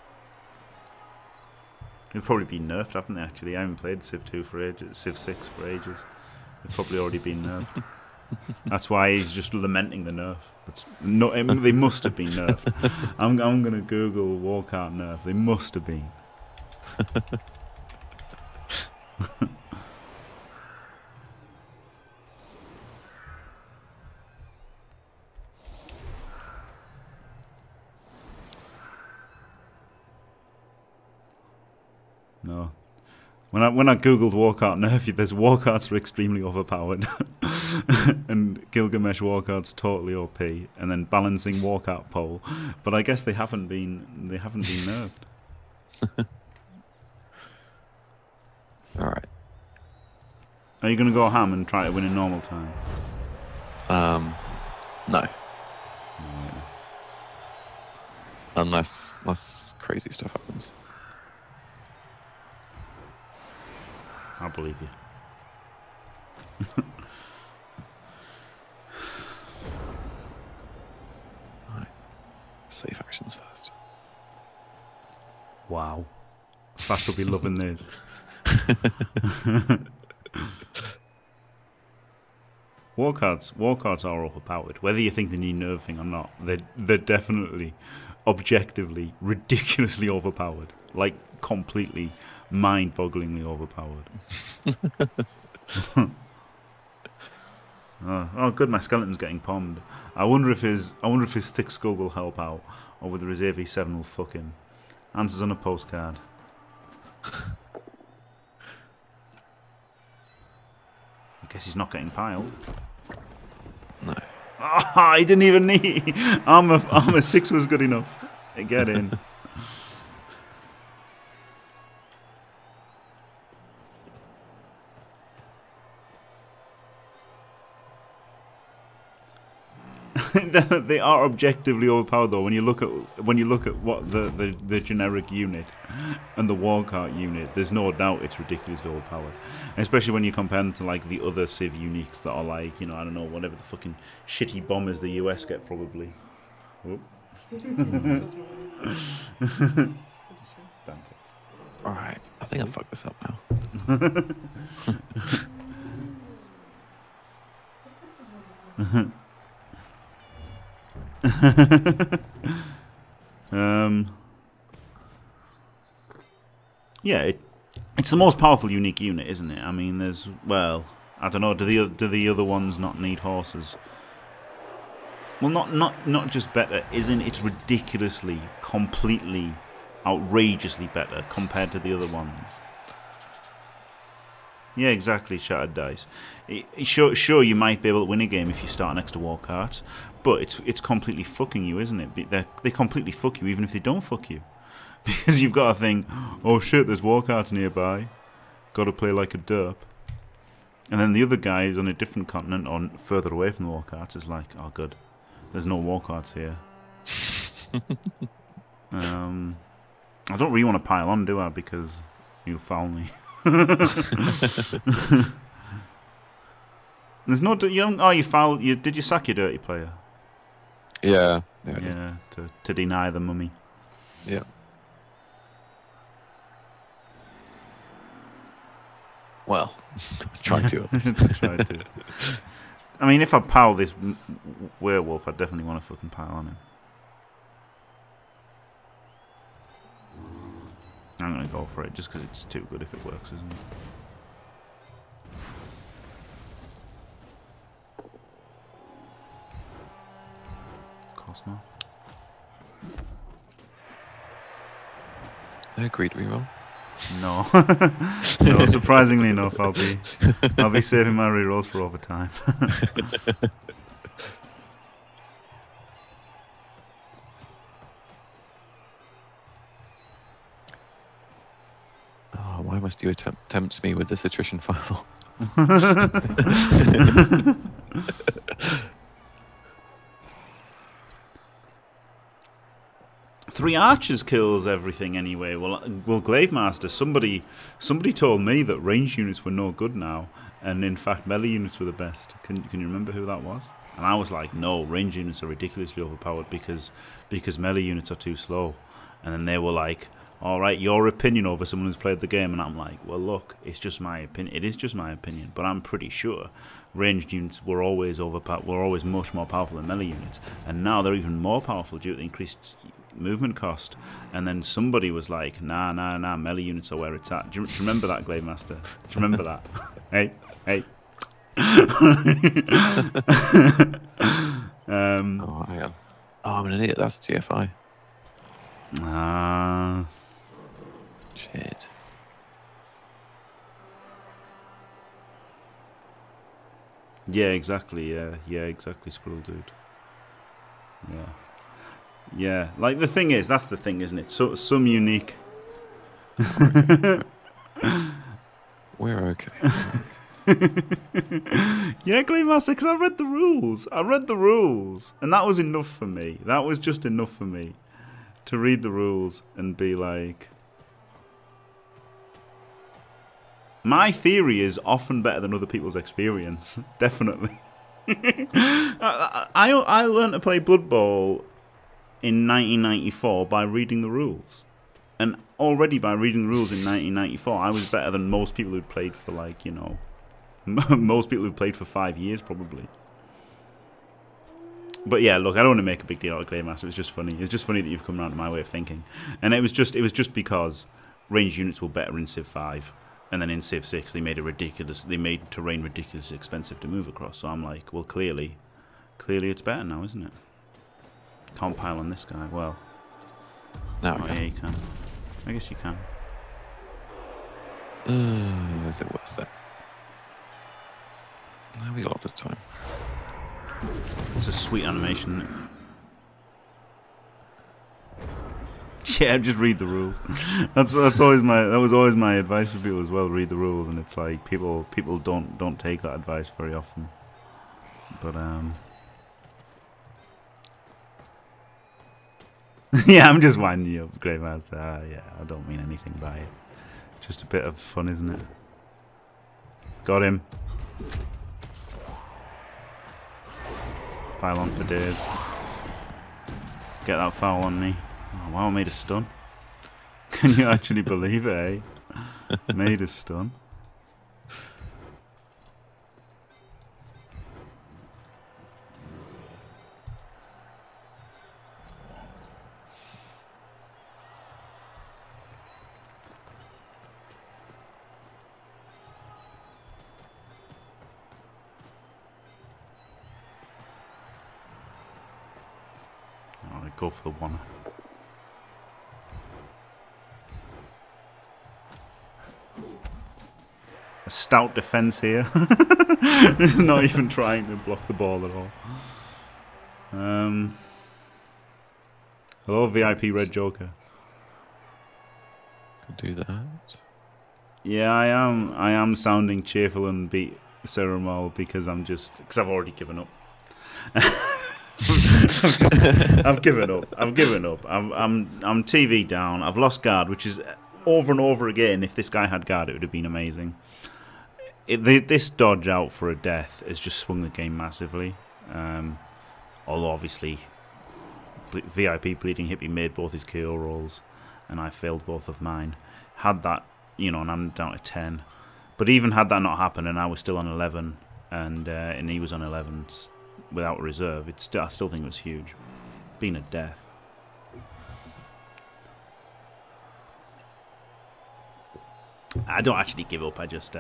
They've probably been nerfed, haven't they, actually? I haven't played Civ 2 for ages, Civ 6 for ages. They've probably already been nerfed. That's why he's just lamenting the nerf. They must have been nerfed. I'm going to Google war cart nerf. They must have been. No. When I googled war cart nerf, there's war carts are extremely overpowered. And Gilgamesh war cart's totally OP, and then balancing walkout pole. But I guess they haven't been nerfed. Alright. Are you gonna go ham and try to win in normal time? No. Right. Unless crazy stuff happens. I believe you. Alright. Safe actions first. Wow. Fash will be loving this. War cards are overpowered. Whether you think they need nerfing or not, they're definitely, objectively, ridiculously overpowered. Like, completely, mind-bogglingly overpowered. Oh, good, my skeleton's getting pommed. I wonder if his thick skull will help out, or whether his AV7 will fuck him. Answers on a postcard. I guess he's not getting piled. No. Ah, oh, he didn't even need. Armor 6 was good enough. Get in. They are objectively overpowered, though. When you look at what the generic unit and the war cart unit, there's no doubt it's ridiculously overpowered. And especially when you compare them to like the other Civ uniques that are like, you know, I don't know, whatever the fucking shitty bombers the US get probably. All right, I think I fucked this up now. yeah, it's the most powerful unique unit, isn't it? I mean, there's, well, I don't know. Do the other ones not need horses? Well, not just better. Isn't it's ridiculously, completely, outrageously better compared to the other ones? Yeah, exactly, Shattered Dice. Sure, you might be able to win a game if you start next to war cards, but it's completely fucking you, isn't it? They completely fuck you, even if they don't fuck you. Because you've got to think, oh shit, there's war cards nearby. Got to play like a derp. And then the other guy who's on a different continent or further away from the war cards is like, oh good, there's no war cards here. I don't really want to pile on, do I? Because you'll foul me. There's no, you don't, oh, you foul, you did you sack your dirty player? Yeah, yeah, yeah, to deny the mummy. Yeah. Well, try to. Try to. I mean, if I pile this werewolf, I definitely want to fucking pile on him. I'm going to go for it, just because it's too good if it works, isn't it? Of course not. Agreed, reroll. No. No, surprisingly enough, I'll be saving my rerolls for overtime. Oh, why must you tempt me with this attrition fireball? Three archers kills everything anyway. Well, Glavemaster, somebody told me that ranged units were no good now, and in fact melee units were the best. Can you remember who that was? And I was like, no, ranged units are ridiculously overpowered because melee units are too slow. And then they were like, all right, your opinion over someone who's played the game. And I'm like, well, look, it's just my opinion. It is just my opinion, but I'm pretty sure ranged units were always much more powerful than melee units, and now they're even more powerful due to the increased movement cost. And then somebody was like, nah, melee units are where it's at. Do you remember that, Glavemaster? Do you remember that? hey. Oh, hang on. Oh, I'm an idiot. That's GFI. Ah. Shit. Yeah, exactly. Yeah, exactly, Squirrel Dude. Yeah. Yeah, like the thing is, that's the thing, isn't it? So some unique. We're okay. Yeah, Claymaster, because I read the rules. I read the rules, and that was enough for me. That was just enough for me to read the rules and be like, my theory is often better than other people's experience. Definitely. I learned to play Blood Bowl in 1994 by reading the rules, and already by reading the rules in 1994 I was better than most people who'd played for, like, you know, most people who've played for 5 years probably. But yeah, look, I don't want to make a big deal out of Claymaster. It's just funny. It's just funny that you've come around to my way of thinking. And it was just because ranged units were better in Civ 5, and then in Civ 6 they made terrain ridiculously expensive to move across. So I'm like, well, clearly it's better now, isn't it? Can't pile on this guy. Well, no, oh, yeah, you can. I guess you can. Is it worth it? Now we got lots of time. It's a sweet animation, isn't it? Yeah, just read the rules. that's always my that was advice for people as well. Read the rules, and it's like people don't take that advice very often. But yeah, I'm just winding you up, Greymaster. Yeah, I don't mean anything by it. Just a bit of fun, isn't it? Got him. Pile on for days. Get that foul on me. Oh, wow, I made a stun. Can you actually believe it, eh? Made a stun. go for the one. A stout defence here. Not even trying to block the ball at all. Hello, VIP Red Joker. Could do that. Yeah, I am sounding cheerful and beat ceremonial because I'm just because I've already given up. I've given up. I'm TV down. I've lost guard, which is over and over again. If this guy had guard, it would have been amazing. This dodge out for a death has just swung the game massively. Although obviously, VIP Bleeding Hippie made both his KO rolls, and I failed both of mine. Had that, you know, and I'm down to 10. But even had that not happened, and I was still on 11, and he was on 11 without reserve, I still think it was huge. Being a death. I don't actually give up. I just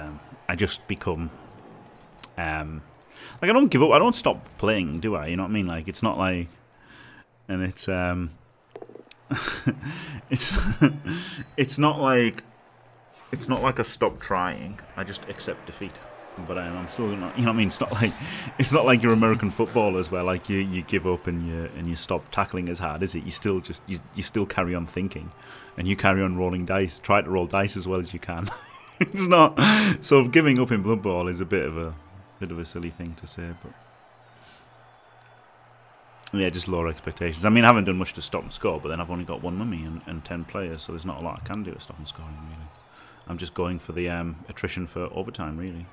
become. Like I don't give up. I don't stop playing, do I? You know what I mean? Like it's not like, and it's it's not like I stop trying. I just accept defeat. But I'm still not. You know what I mean? It's not like your American footballers where like you give up and you stop tackling as hard, is it? You still just you still carry on thinking, and you carry on rolling dice. Try to roll dice as well as you can. It's not. So giving up in Blood Bowl is a bit of a silly thing to say, but yeah, just lower expectations. I mean, I haven't done much to stop and score, but then I've only got one mummy and 10 players, so there's not a lot I can do to stop and scoring. Really, I'm just going for the attrition for overtime. Really.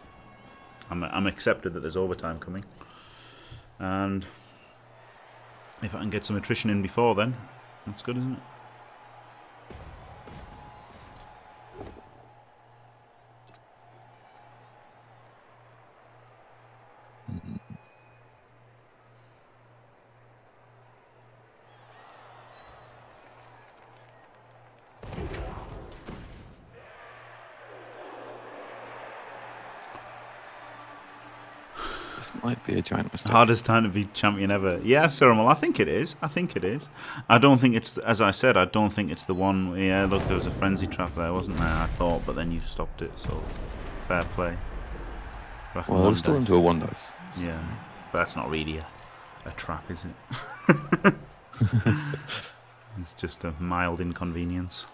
I'm accepted that there's overtime coming, and if I can get some attrition in before then, that's good, isn't it? Might be a giant mistake. Hardest time to be champion ever. Yeah, Ceremol, I think it is. I think it is. I don't think it's, as I said, I don't think it's the one. Yeah, look, there was a frenzy trap there, wasn't there? I thought, but then you stopped it, so fair play. Well, I'm still into a one dice. So. Yeah, but that's not really a trap, is it? It's just a mild inconvenience.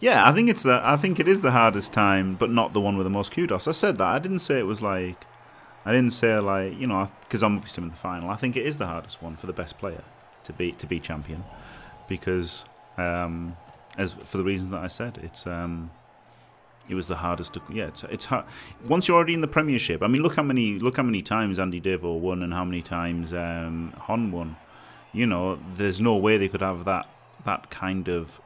Yeah, I think it's the. I think it is the hardest time, but not the one with the most kudos. I said that. I didn't say it was like. I didn't say like, you know, because I'm obviously in the final. I think it is the hardest one for the best player to be champion, because as for the reasons that I said, it's it was the hardest. Yeah, it's hard. Once you're already in the Premiership, I mean, look how many times Andy Devo won and how many times Hon won. You know, there's no way they could have that kind of.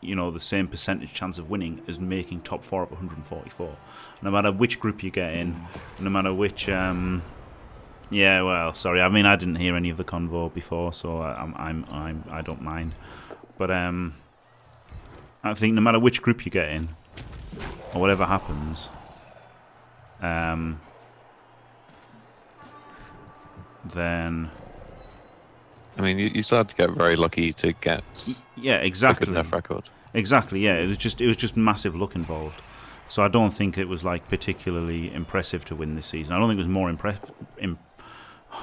You know, the same percentage chance of winning as making top 4 of 144. No matter which group you get in, no matter which. Yeah, well, sorry. I mean, I didn't hear any of the convo before, so I don't mind. But I think no matter which group you get in, or whatever happens, then. I mean, you still had to get very lucky to get exactly a good enough record. Exactly, yeah. It was just massive luck involved. So I don't think it was like particularly impressive to win this season. I don't think it was more impressive. Oh,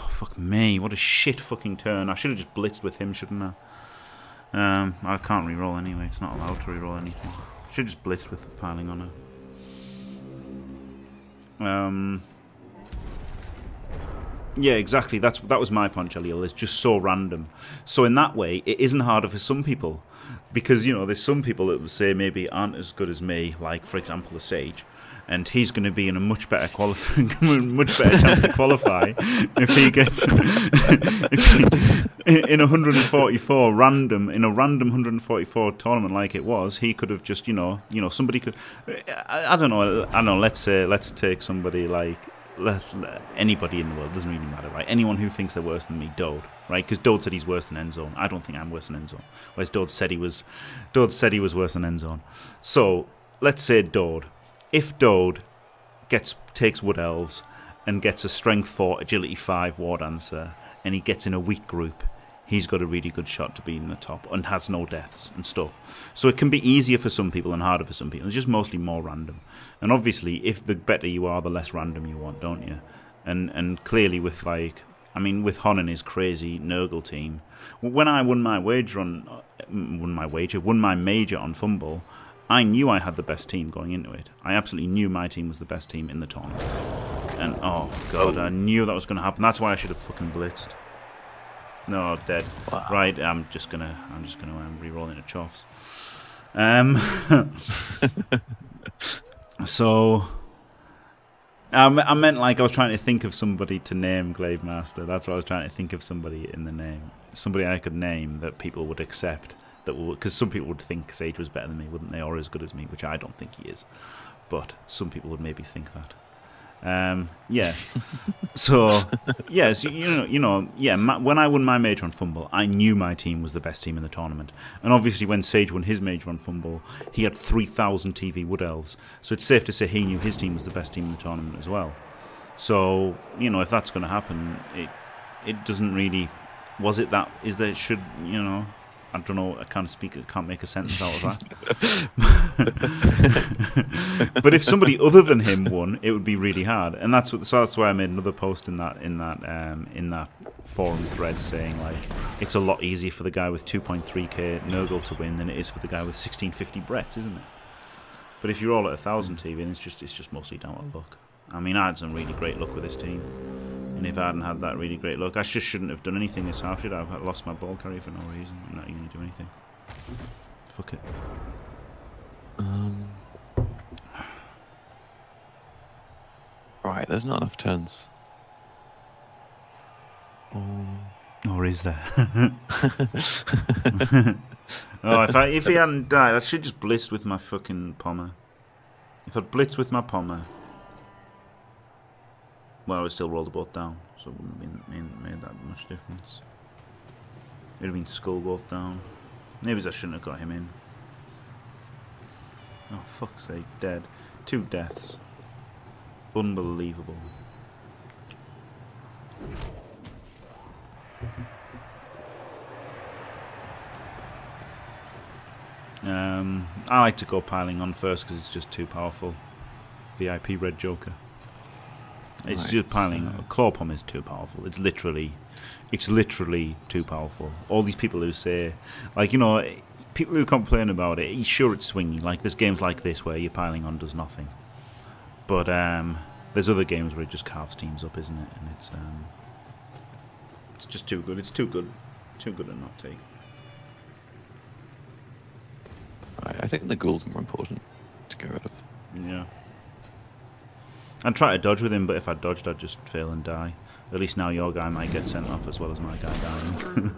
fuck me! What a shit fucking turn! I should have just blitzed with him, shouldn't I? I can't re-roll anyway. It's not allowed to re-roll anything. I should just blitz with the piling on her. Yeah, exactly. That was my point, Jaleel. It's just so random. So in that way, it isn't harder for some people, because you know there's some people that would say maybe aren't as good as me. Like for example, the Sage, and he's going to be in a much better chance to qualify if he gets in 144 random in a random 144 tournament like it was. He could have just you know somebody could. I don't know. I don't know. Let's take somebody like. Anybody in the world, doesn't really matter, right? Anyone who thinks they're worse than me, Dode, right? Because Dode said he's worse than Endzone. I don't think I'm worse than Endzone. Whereas Dode said he was worse than Endzone. So let's say Dode. If Dode takes Wood Elves and gets a strength 4, agility 5 war dancer and he gets in a weak group, he's got a really good shot to be in the top and has no deaths and stuff. So it can be easier for some people and harder for some people. It's just mostly more random. And obviously, if the better you are, the less random you want, don't you? And clearly with, like, I mean, with Hon and his crazy Nurgle team, when I won my wager on, won my major on Fumble, I knew I had the best team going into it. I absolutely knew my team was the best team in the tournament. And, oh, God, I knew that was going to happen. That's why I should have fucking blitzed. No, dead. Wow. Right, I'm just gonna re-roll into chuffs. So I meant, like, I was trying to think of somebody to name Claymaster. That's what I was trying to think of, somebody in the name. Somebody I could name that people would accept, that will, because some people would think Sage was better than me, wouldn't they, or as good as me, which I don't think he is. But some people would maybe think that. Yeah. So, yeah, so, yeah, when I won my major on Fumble, I knew my team was the best team in the tournament. And obviously when Sage won his major on Fumble, he had 3,000 TV Wood Elves. So it's safe to say he knew his team was the best team in the tournament as well. So, you know, if that's going to happen, it doesn't really... Was it that... Is there... Should, you know... I don't know, I can't speak, I can't make a sentence out of that. But if somebody other than him won, it would be really hard. And that's what, so that's why I made another post in that forum thread saying, like, it's a lot easier for the guy with 2.3k Nurgle to win than it is for the guy with 1650 Bretts, isn't it? But if you're all at 1,000 TV, then it's just mostly down to luck. I mean, I had some really great luck with this team. And if I hadn't had that really great luck, I just shouldn't have done anything this half, should I? I've lost my ball carry for no reason. I'm not even going to do anything. Fuck it. Right, there's not enough turns. Or is there? Oh, if he hadn't died, I should just blitz with my fucking Pommer. If I'd blitz with my Pommer... Well, I would still roll the boat down, so it wouldn't have made that much difference. It would have been skull boat down. Maybe I shouldn't have got him in. Oh, fuck's sake, dead. 2 deaths. Unbelievable. I like to go piling on first because it's just too powerful. VIP Red Joker. It's right, just piling. So... Claw Pom is too powerful. It's literally too powerful. All these people who say, like, you know, people who complain about it. Sure, it's swingy. Like, there's games like this where your piling on does nothing. But there's other games where it just carves teams up, isn't it? And it's just too good. It's too good to not take. I think the ghouls are more important to get rid of. Yeah. I'd try to dodge with him, but if I dodged, I'd just fail and die. At least now your guy might get sent off as well as my guy dying.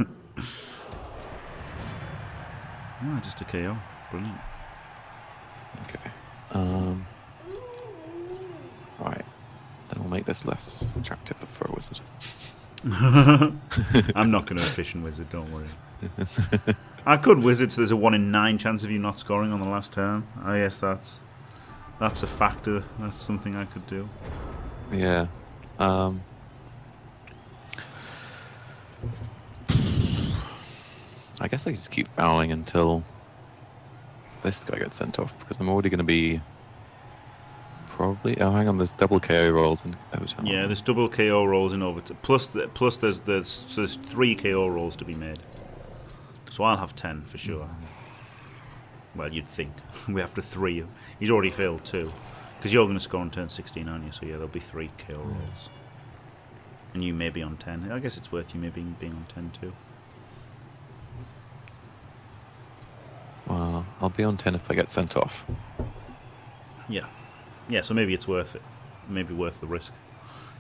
Oh, just a KO. Brilliant. Okay. Right. Then we'll make this less attractive for a wizard. I'm not going to fish and wizard, don't worry. I could wizard, so there's a 1 in 9 chance of you not scoring on the last turn. Oh, yes, that's a factor. That's something I could do. Yeah. I guess I just keep fouling until this guy gets sent off, because I'm already going to be probably... Oh, hang on. There's double KO rolls in overtime. Yeah, there's double KO rolls in overtime. Plus there's 3 KO rolls to be made. So I'll have 10 for sure. Well, you'd think. We have to 3. He's already failed 2. Because you're going to score on turn 16, aren't you? So, yeah, there'll be 3 KO rolls. And you may be on 10. I guess it's worth you maybe being on 10 too. Well, I'll be on 10 if I get sent off. Yeah. Yeah, so maybe it's worth it. Maybe worth the risk.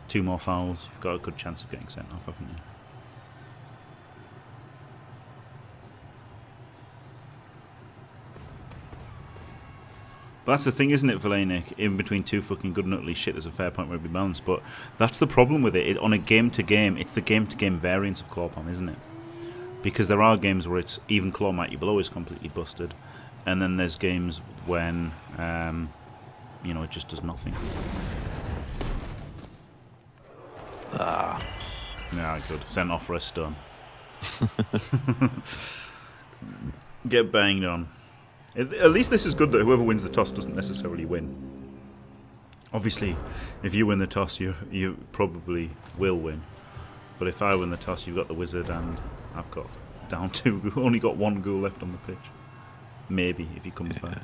2 more fouls. You've got a good chance of getting sent off, haven't you? But that's the thing, isn't it, Villanic? In between 2 fucking good and ugly shit, there's a fair point where it'd be balanced. But that's the problem with it. On a game-to-game, it's the game-to-game variance of Claw Pom, isn't it? Because there are games where it's even Claw Might You Blow is completely busted. And then there's games when, you know, it just does nothing. Ah. Yeah, good. Sent off for a stun. Get banged on. At least this is good that whoever wins the toss doesn't necessarily win. Obviously, if you win the toss, you probably will win. But if I win the toss, you've got the wizard, and I've got down two. Only got one ghoul left on the pitch. Maybe if he comes back.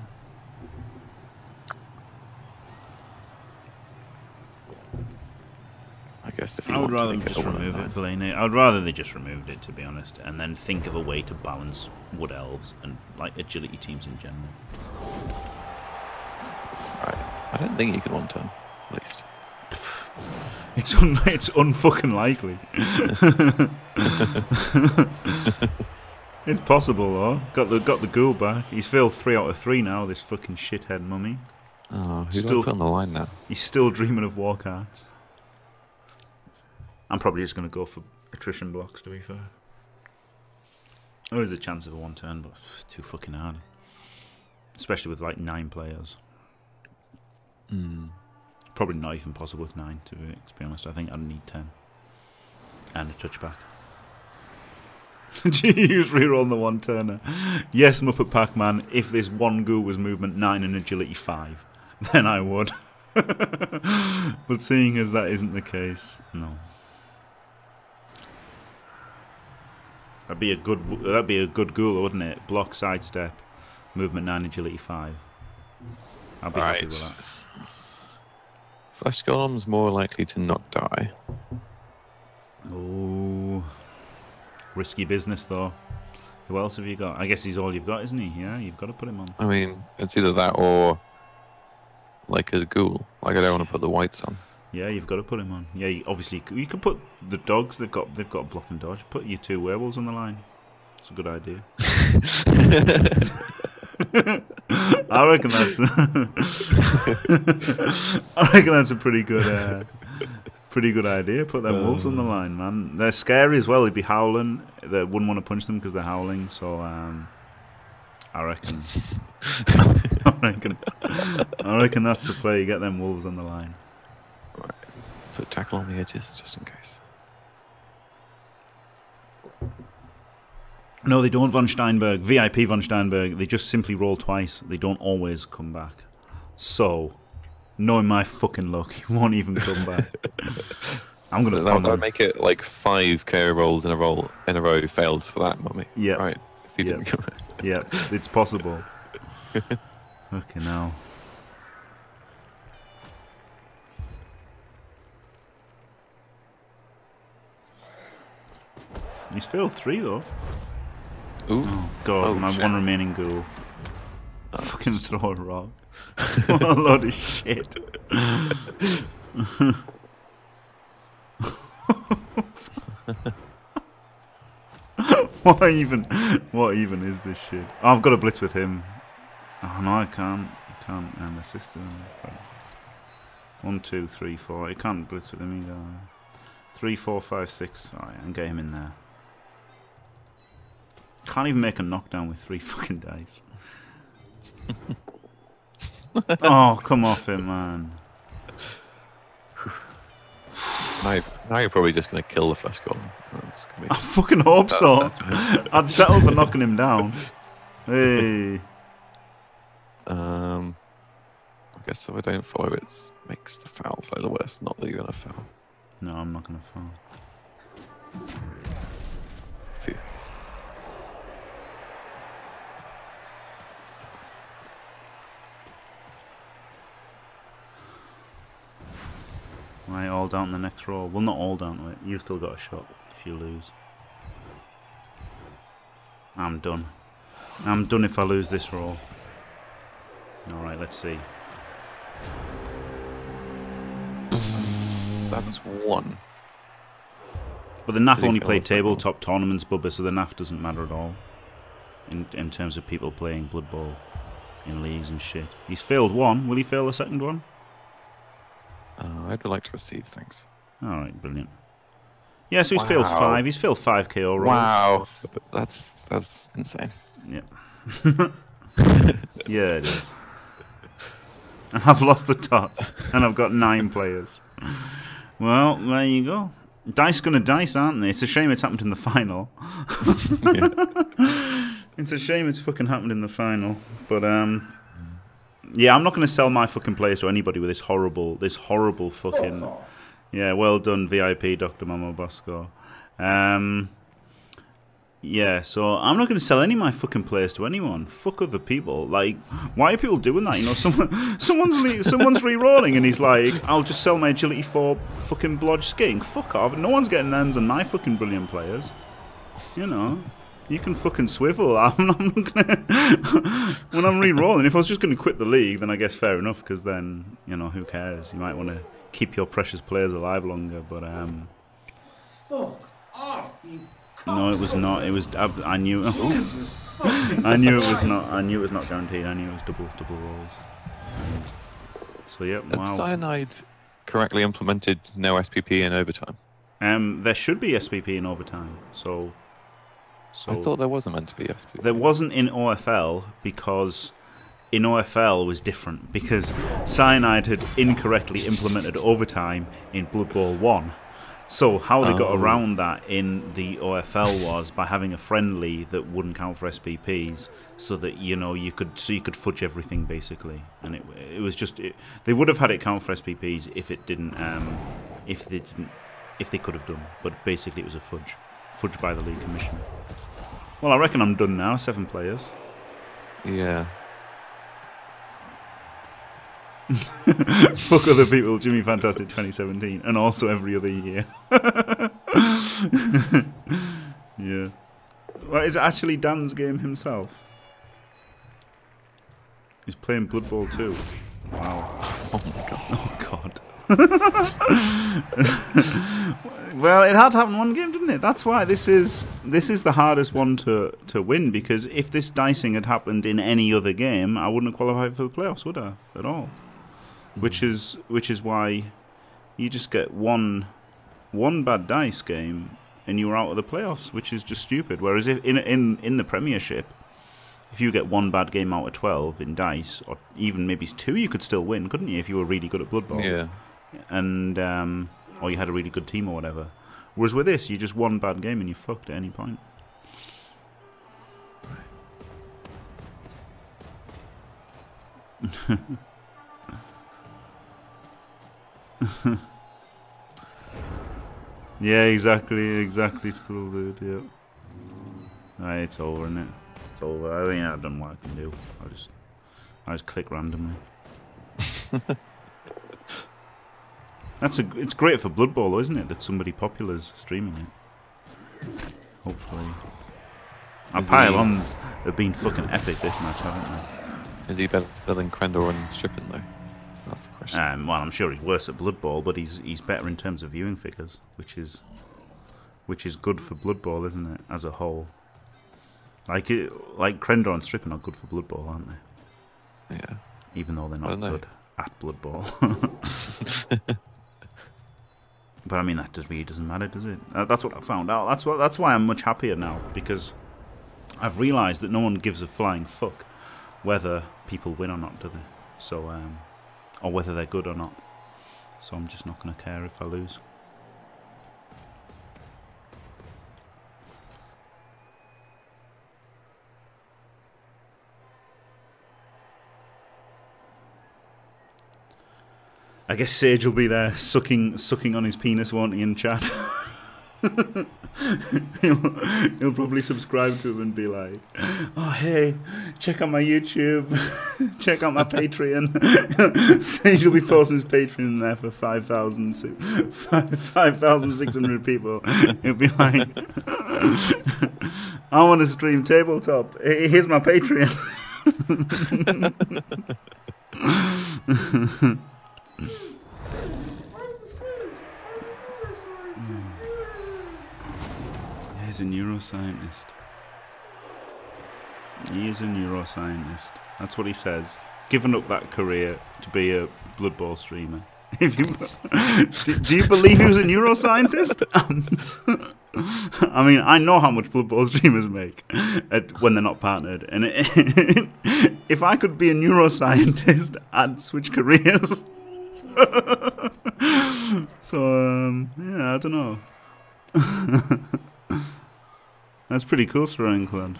I guess if I would rather them just remove it, Fellaini. I'd rather they just removed it, to be honest, and then think of a way to balance Wood Elves and like agility teams in general. Right. I don't think you can one turn, at least. It's unfucking likely. It's possible though. Got the ghoul back. He's failed 3 out of 3 now. This fucking shithead mummy. Oh, who do I put on the line now? He's still dreaming of war cards. I'm probably just gonna go for attrition blocks. To be fair, there is a chance of a one turn, but it's too fucking hard, especially with like 9 players. Mm. Probably not even possible with 9, to be honest. I think I'd need 10. And a touchback. Just rerolling the one-turner. Yes, Muppet Pac-Man, if this one ghoul was movement 9 and agility 5, then I would. But seeing as that isn't the case, no. That'd be a good ghoul, wouldn't it? Block, sidestep, movement 9, agility 5. I'd be happy with that. Flesh Golem's more likely to not die. Oh, risky business though. Who else have you got? I guess he's all you've got, isn't he? Yeah, you've got to put him on. I mean, it's either that or like a ghoul. Like I don't want to put the whites on. Yeah, you've got to put him on. Yeah, obviously you could put the dogs. They've got block and dodge. Put your 2 werewolves on the line. It's a good idea. I reckon that's. I reckon that's a pretty good idea. Put them wolves on the line, man. They're scary as well. They'd be howling. They wouldn't want to punch them because they're howling. So, I reckon. I reckon that's the play. You get them wolves on the line. Right. Put tackle on the edges just in case. No, they don't, Von Steinberg. VIP Von Steinberg. They just simply roll twice. They don't always come back. So, knowing my fucking luck, he won't even come back. I'm gonna. So that would make it like 5 KO rolls in a row fails for that mummy. Yeah. Right. If you didn't come back. Yeah, it's possible. Okay, now. He's failed 3 though. Ooh. Oh god, my shit. One remaining ghoul. Fucking throw a rock. What a load of shit. What even is this shit? Oh, I've got a blitz with him. Oh no, I can't assist him. 1, 2, 3, 4. I can't blitz with him either. 3, 4, 5, 6. Alright, and get him in there. Can't even make a knockdown with 3 fucking dice. Oh, come off it, man. Now you're probably just going to kill the Flesh Golem. I fucking hope so. I'd settle for knocking him down. Hey. I guess if I don't follow, it makes the foul play the worst. Not that you're going to foul. No, I'm not going to foul. Phew. Right, all down the next roll. Well, not all down to it. You've still got a shot if you lose. I'm done. I'm done if I lose this roll. Alright, let's see. That's 1. But the NAF only played tabletop tournaments, Bubba, so the NAF doesn't matter at all. In terms of people playing Blood Bowl in leagues and shit. He's failed 1. Will he fail the second one? I'd like to receive things. Alright, brilliant. Yeah, so he's failed 5. He's failed 5 KO rolls. Wow. That's insane. Yeah. Yeah, it is. And I've lost the tots. And I've got 9 players. Well, there you go. Dice gonna dice, aren't they? It's a shame it's happened in the final. It's a shame it's fucking happened in the final. But yeah, I'm not gonna sell my fucking players to anybody with this horrible fucking. Yeah, well done, VIP Dr. Mamo Bosco. Yeah, so I'm not going to sell any of my fucking players to anyone. Fuck other people. Like, why are people doing that? You know, someone's re-rolling and he's like, I'll just sell my agility for fucking Blodge Skink. Fuck off. No one's getting hands on my fucking brilliant players. You know, you can fucking swivel. I'm not going to... When I'm re-rolling, if I was just going to quit the league, then I guess fair enough, because then, you know, who cares? You might want to keep your precious players alive longer, but... Fuck off, you... No, it was not. It was. I knew. Jesus I knew it was not. I knew it was not guaranteed. I knew it was double rolls. So yeah. Wow. Have Cyanide correctly implemented no SPP in overtime? There should be SPP in overtime. So I thought there wasn't meant to be SPP. There wasn't in OFL because in OFL was different because Cyanide had incorrectly implemented overtime in Blood Bowl 1. So how they got around that in the OFL was by having a friendly that wouldn't count for SPPs, so that you know you could fudge everything basically, and it was just they would have had it count for SPPs if it didn't if they could have done, but basically it was a fudge by the league commissioner. Well, I reckon I'm done now. 7 players. Yeah. Fuck other people, Jimmy Fantastic 2017, and also every other year. Yeah. Well, is it actually Dan's game himself? He's playing Blood Bowl 2. Wow. Oh my god. Oh god. Well, it had to happen one game, didn't it? That's why this is the hardest one to win, because if this dicing had happened in any other game, I wouldn't have qualified for the playoffs, would I? At all. Which is why you just get one bad dice game and you're out of the playoffs, which is just stupid. Whereas if in the Premiership, if you get one bad game out of 12 in dice, or even maybe 2, you could still win, couldn't you? If you were really good at Blood Bowl, yeah, and or you had a really good team or whatever. Whereas with this, you just one bad game and you're fucked at any point. Yeah, exactly, school dude, yeah. Alright, it's over, isn't it? It's over. I mean, I've done what I can do. I just click randomly. It's great for Blood Bowl, isn't it, that somebody popular's streaming it. Hopefully. Our pylons have been fucking epic this match, haven't they? Is he better than Krendor and Strippen though? That's the question. Well, I'm sure he's worse at Blood Bowl, but he's better in terms of viewing figures, which is good for Blood Bowl, isn't it? As a whole, like Krendor and Strippen are good for Blood Bowl, aren't they? Yeah. Even though they're not good at Blood Bowl. But I mean, that just really doesn't matter, does it? That's what I found out. That's why I'm much happier now, because I've realised that no one gives a flying fuck whether people win or not, do they? So. Or whether they're good or not. So I'm just not going to care if I lose. I guess Sage will be there sucking on his penis, won't he, in chat? He'll probably subscribe to him and be like, oh hey, check out my YouTube, check out my Patreon. Sage will be posting his Patreon there for 5,600 people. He'll be like, I want to stream tabletop, here's my Patreon. He's a neuroscientist. He is a neuroscientist. That's what he says. Given up that career to be a Blood Bowl streamer. If you do you believe he was a neuroscientist? I mean, I know how much Blood Bowl streamers make when they're not partnered, and if I could be a neuroscientist, I'd switch careers. So yeah, I don't know. That's pretty cool, Ironclad.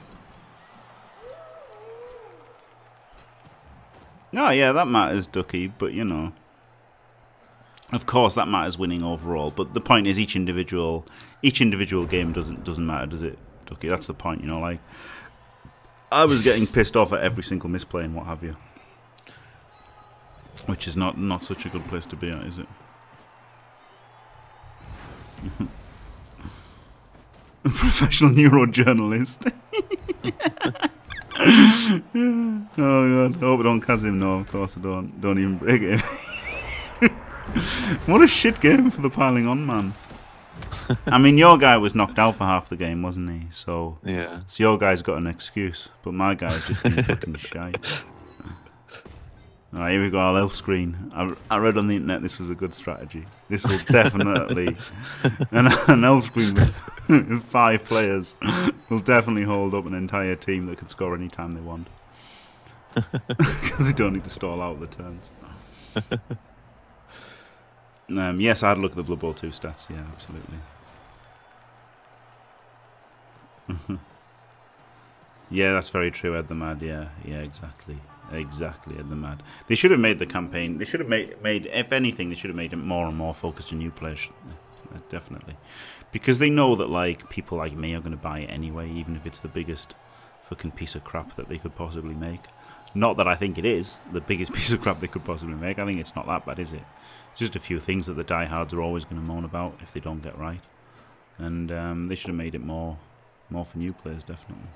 Oh yeah, that matters, Ducky, but you know. Of course that matters winning overall, but the point is each individual game doesn't matter, does it, Ducky? That's the point, you know, like I was getting pissed off at every single misplay and what have you. Which is not such a good place to be at, is it? A professional neurojournalist. Oh god, I hope I don't cast him. No, of course I don't. Don't even break it. What a shit game for the piling on, man. I mean, your guy was knocked out for half the game, wasn't he? So yeah. So your guy's got an excuse, but my guy's just been fucking shy. Alright, here we go, our elf screen. I read on the internet this was a good strategy. This will definitely... an elf screen with 5 players will definitely hold up an entire team that could score any time they want. Because they don't need to stall out the turns. Yes, I had a look at the Blood Bowl 2 stats. Yeah, absolutely. Yeah, that's very true, Ed the Mad. Yeah, yeah, exactly. Exactly, Ed the Mad. They should have made the campaign. They should have made, if anything, they should have made it more and more focused on new players. Definitely, because they know that like people like me are going to buy it anyway, even if it's the biggest fucking piece of crap that they could possibly make. Not that I think it is the biggest piece of crap they could possibly make. I think it's not that bad, is it? It's just a few things that the diehards are always going to moan about if they don't get right, and they should have made it more for new players, definitely.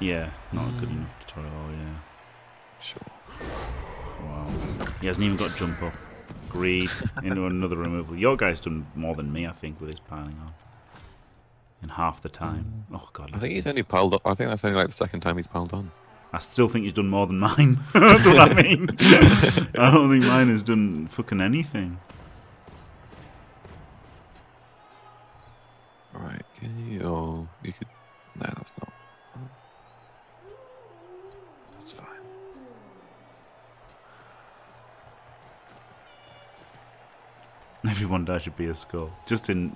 Yeah, not a good enough tutorial, yeah. Sure. Wow. He hasn't even got jump up. Greed into another removal. Your guy's done more than me, I think, with his piling on. In half the time. Oh god. I think he's only piled up. I think that's only like the second time he's piled on. I still think he's done more than mine. That's what I mean. I don't think mine has done fucking anything. Right, can you or you could no, that's not. That's fine. Every one die should be a skull. Just in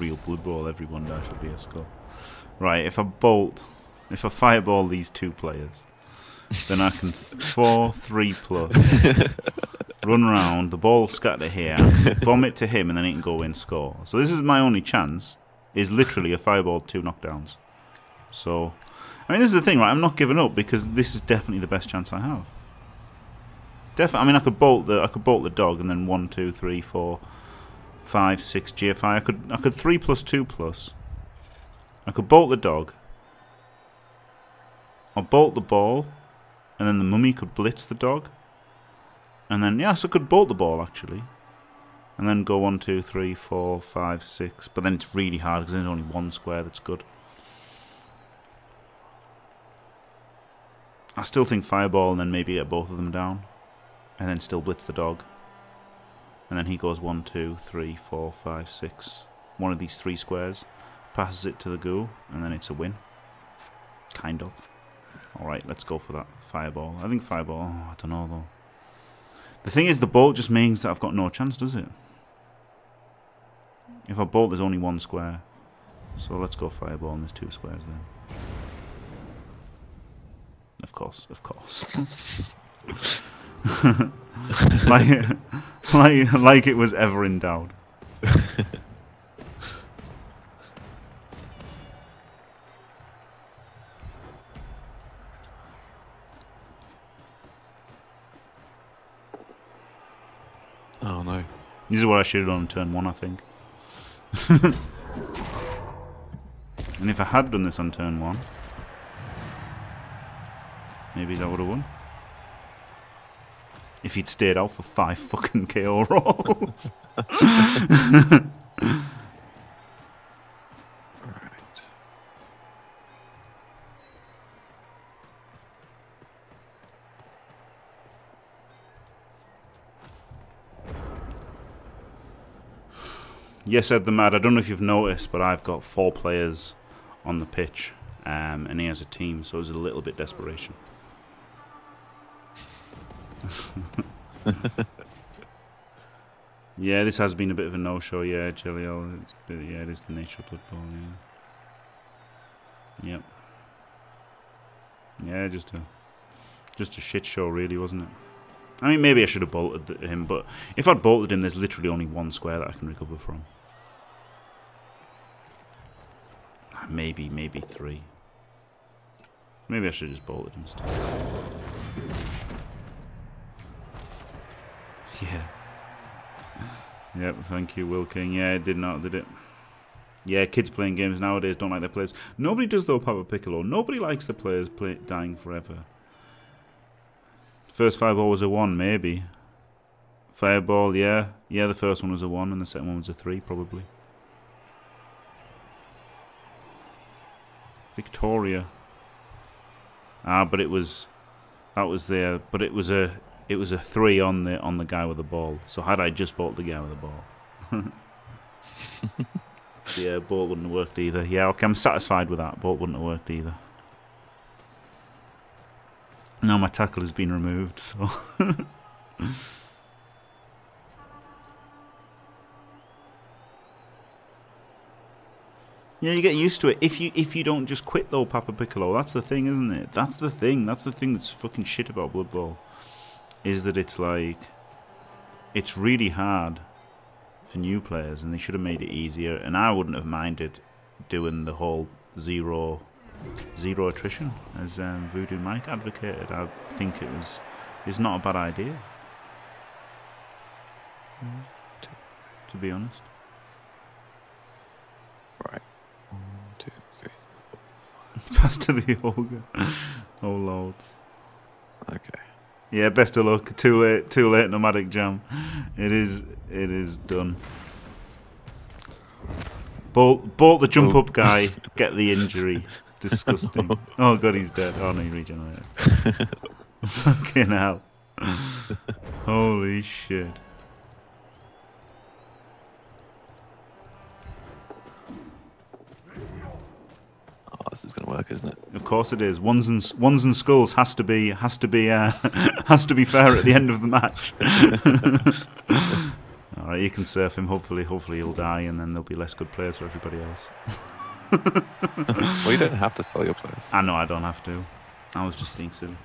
real Blood Bowl, every one die should be a skull. Right, if I fireball these two players, then I can 4-3+, run round, the ball scatter here, bomb it to him, and then he can go in, score. So this is my only chance, is literally a fireball, 2 knockdowns. So, I mean, this is the thing, right? I'm not giving up because this is definitely the best chance I have. Definitely. I mean, I could bolt the dog and then 1, 2, 3, 4, 5, 6 GFI. I could 3+, 2+. I could bolt the dog. I'll bolt the ball, and then the mummy could blitz the dog, and then yes, I could bolt the ball actually, and then go 1, 2, 3, 4, 5, 6. But then it's really hard because there's only one square that's good. I still think fireball and then maybe get both of them down. And then still blitz the dog. And then he goes 1, 2, 3, 4, 5, 6. One of these 3 squares. Passes it to the ghoul. And then it's a win. Kind of. Alright, let's go for that. Fireball. I think fireball. Oh, I don't know though. The thing is, the bolt just means that I've got no chance, does it? If I bolt, there's only one square. So let's go fireball and there's 2 squares then. Of course, of course. like it was ever in doubt. Oh no. This is what I should have done on turn 1, I think. And if I had done this on turn 1... maybe that would have won. If he'd stayed out for 5 fucking KO rolls. Right. Yes, Ed the Mad, I don't know if you've noticed, but I've got 4 players on the pitch. And he has a team, so it was a little bit desperation. Yeah, this has been a bit of a no-show, yeah, Jeliel. Yeah, it is the nature of Blood Bowl, yeah. Yep. Yeah, just a shit show, really, wasn't it? I mean, maybe I should have bolted him, but if I'd bolted him, there's literally only one square that I can recover from. Maybe three. Maybe I should have just bolted him still. Yeah. Yep, thank you, Will King. Yeah, it did not, did it? Yeah, kids playing games nowadays don't like their players. Nobody does, though, Papa Piccolo. Nobody likes the players dying forever. First 5-0 was a 1, maybe. Fireball, yeah. Yeah, the first one was a 1 and the second one was a 3, probably. Victoria. Ah, but it was... That was there, but it was a... It was a 3 on the guy with the ball. So had I just bought the guy with the ball. Yeah, ball wouldn't have worked either. Yeah, okay, I'm satisfied with that. Ball wouldn't have worked either. Now my tackle has been removed, so... Yeah, you get used to it. If you don't just quit, though, Papa Piccolo, that's the thing, isn't it? That's the thing. That's the thing that's fucking shit about Blood Bowl. Is that it's like... It's really hard for new players, and they should have made it easier. And I wouldn't have minded doing the whole zero attrition, as Voodoo Mike advocated. I think it was... It's not a bad idea. To be honest. Right. Pass to the ogre. Oh, lords. Okay. Yeah, best of luck. Too late, nomadic jam. It is done. Bolt the jump up guy, get the injury. Disgusting. Oh god, he's dead. Oh no, he regenerated. Fucking hell. Holy shit. This is going to work, isn't it? Of course it is. Ones and skulls has to be fair at the end of the match. All right, you can surf him. Hopefully he'll die, and then there'll be less good players for everybody else. Well, you don't have to sell your players. I know I don't have to. I was just being silly.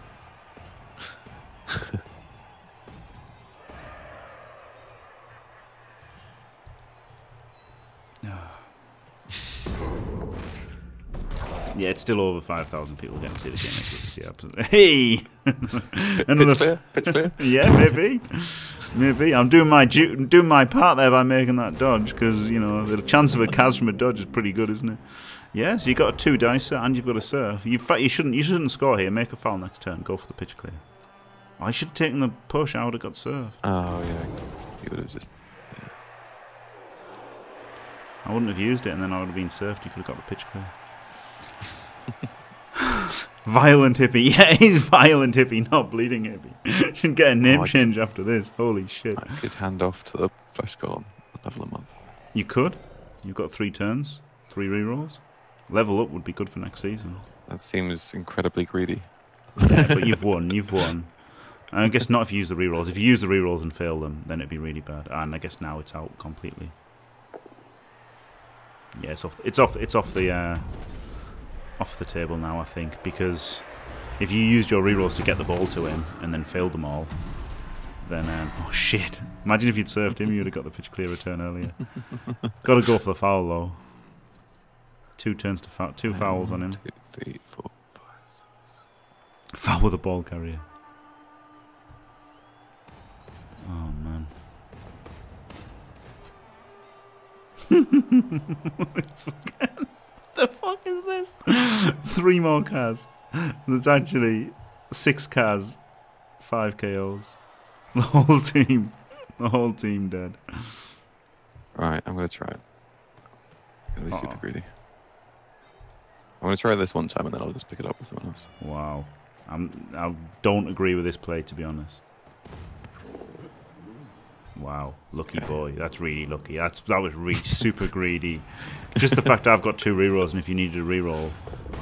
Yeah, it's still over 5,000 people going to see the game exists. Yeah, absolutely. Hey! Pitch clear? Pitch clear? Yeah, maybe. Maybe. I'm doing my part there by making that dodge, because, you know, the chance of a Kaz from a dodge is pretty good, isn't it? Yeah, so you've got a 2-dicer and you've got a serve. In fact, you shouldn't score here. Make a foul next turn. Go for the pitch clear. Oh, I should have taken the push. I would have got serve. Oh, yeah. You would have just... Yeah. I wouldn't have used it, and then I would have been served. You could have got the pitch clear. Violent hippie. Yeah, he's violent hippie, not bleeding hippie. Should get a name change after this. Holy shit. I could hand off to the flesh golem and level him up. You could. You've got 3 turns, 3 rerolls. Level up would be good for next season. That seems incredibly greedy. Yeah, but you've won. You've won. I guess not if you use the rerolls. If you use the rerolls and fail them, then it'd be really bad. And I guess now it's out completely. Yeah, it's off the table now, I think, because if you used your rerolls to get the ball to him and then failed them all, then oh shit! Imagine if you'd served him, you'd have got the pitch clear return earlier. Got to go for the foul though. 2 turns to foul, 2 fouls on him. 1, 2, 3, 4, 5, 6. Foul with a ball carrier. Oh man. The fuck is this? 3 more Kaz. There's actually 6 Kaz, 5 KOs. The whole team dead. Alright, I'm gonna try it. I'm gonna be super greedy. I'm gonna try this one time and then I'll just pick it up with someone else. Wow, I don't agree with this play, to be honest. Wow, lucky boy. That's really lucky. That was really super greedy. Just the fact I've got 2 rerolls, and if you needed a reroll,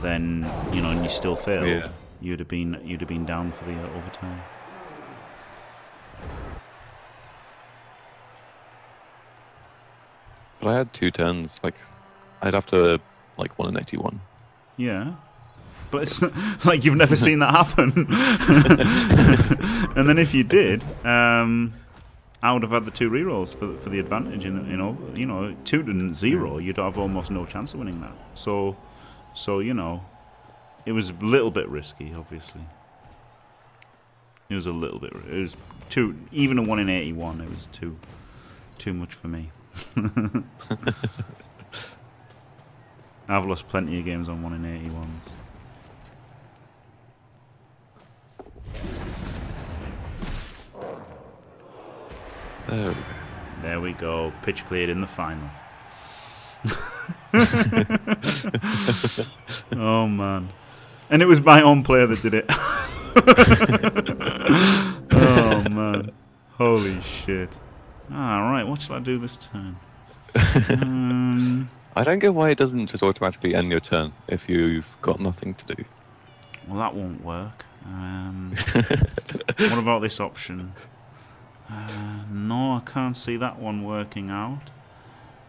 then you know, and you still failed, you'd have been down for the overtime. But I had two turns. Like, I'd have to like won an 81. Yeah. But it's like you've never seen that happen. And then if you did, I would have had the two rerolls for the advantage. You know, 2 to 0, you'd have almost no chance of winning that. So you know, it was a little bit risky. Obviously, it was a little bit. It was too even a 1 in 81. It was too much for me. I've lost plenty of games on 1 in 81s. Oh. There we go. Pitch cleared in the final. Oh man! And it was my own player that did it. Oh man! Holy shit! All right, what shall I do this turn? I don't get why it doesn't just automatically end your turn if you've got nothing to do. Well, that won't work. What about this option? No, I can't see that one working out.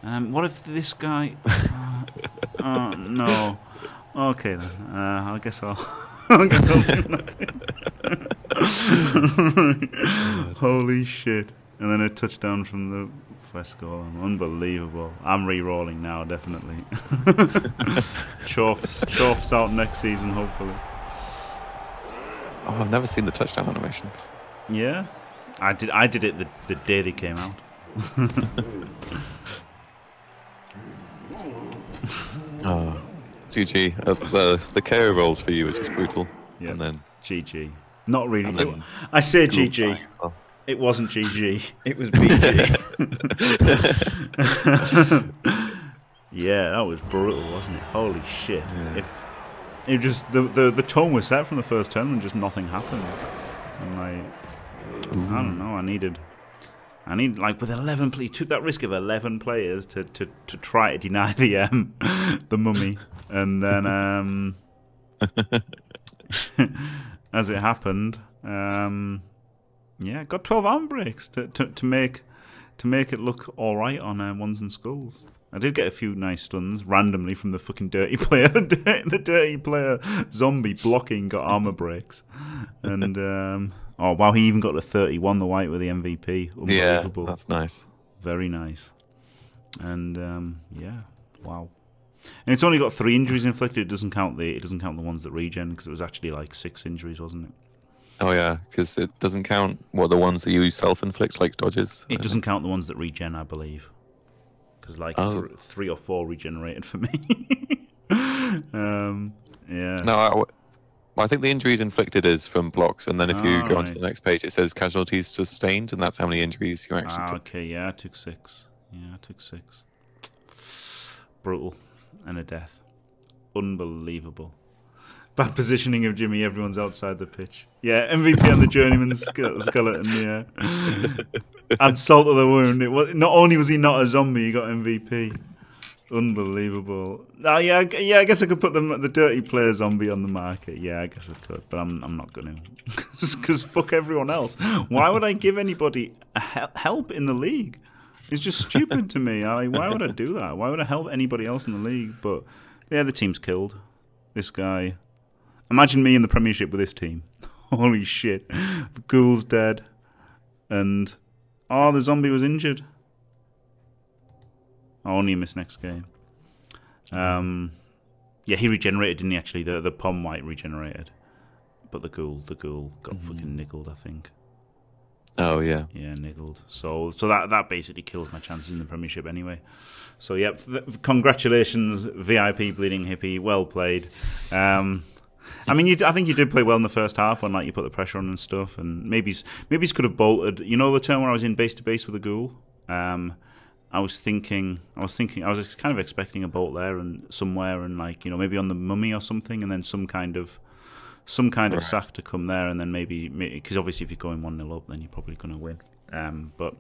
What if this guy... no. Okay then. I guess I'll do nothing. Holy shit. And then a touchdown from the flesh golem. Unbelievable. I'm re-rolling now, definitely. Chorf's out next season, hopefully. Oh, I've never seen the touchdown animation. Yeah? I did it the day they came out. Oh, GG. The KO rolls for you, which is brutal. Yeah. And then GG. Not really. Then, I say GG. Well. It wasn't GG. It was BG. Yeah, that was brutal, wasn't it? Holy shit! Yeah. It just the tone was set from the first turn, and just nothing happened. And I don't know. I need like with 11 players, took that risk of 11 players to try to deny the mummy, and then as it happened, yeah, got 12 arm breaks to make it look all right on ones and skulls. I did get a few nice stuns randomly from the fucking dirty player. The dirty player zombie blocking got armor breaks, and. Oh wow! He even got the 31, the white with the MVP. Unbelievable. Yeah, that's nice. Very nice. And yeah, wow. And it's only got 3 injuries inflicted. It doesn't count the ones that regen because it was actually like 6 injuries, wasn't it? Oh yeah, because it doesn't count what the ones that you self-inflict, like dodges. It doesn't count the ones that regen, I believe, because like three or 4 regenerated for me. Yeah. No. I think the injuries inflicted is from blocks, and then if you go onto the next page, it says casualties sustained, and that's how many injuries you actually took. Okay, yeah, I took 6. Yeah, I took 6. Brutal. And a death. Unbelievable. Bad positioning of Jimmy, everyone's outside the pitch. Yeah, MVP and the journeyman's skeleton, yeah. Add salt to the wound. It was, not only was he not a zombie, he got MVP. Unbelievable. Oh, yeah, yeah. I guess I could put the dirty player zombie on the market. Yeah, I guess I could, but I'm not gonna, because fuck everyone else. Why would I give anybody help in the league? It's just stupid to me. Like, why would I do that? Why would I help anybody else in the league? But yeah, the team's killed. This guy. Imagine me in the Premiership with this team. Holy shit. The ghoul's dead, and oh, the zombie was injured. I only miss next game. Yeah, he regenerated, didn't he, actually? The Pom White regenerated. But the ghoul got fucking niggled, I think. Oh, yeah. Yeah, niggled. So that basically kills my chances in the Premiership anyway. So, yeah, congratulations, VIP Bleeding Hippie. Well played. I mean, I think you did play well in the first half when, like, you put the pressure on and stuff. And maybe he could have bolted. You know the turn where I was in base-to-base with the ghoul? I was kind of expecting a bolt there and somewhere, and like you know, maybe on the mummy or something, and then some kind of sack to come there, and then maybe because obviously if you're going 1-0 up, then you're probably going to win. But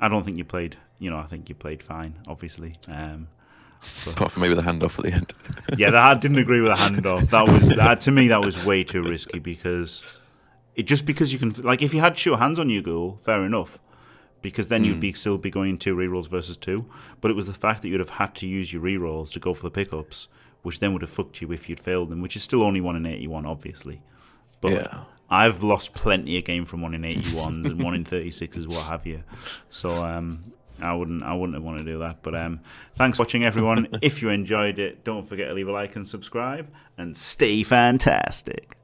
I don't think you played. You know, I think you played fine, obviously. Apart from maybe the handoff at the end. Yeah, I didn't agree with the handoff. That was to me that was way too risky because you can, like, if you had sure hands on your goal, fair enough. because then you'd be still be going two rerolls versus two. But it was the fact that you'd have had to use your rerolls to go for the pickups, which then would have fucked you if you'd failed them, which is still only 1 in 81, obviously. But yeah. I've lost plenty of game from 1 in 81s and 1 in 36s, what have you. So I wouldn't want to do that. But thanks for watching, everyone. If you enjoyed it, don't forget to leave a like and subscribe. And stay fantastic.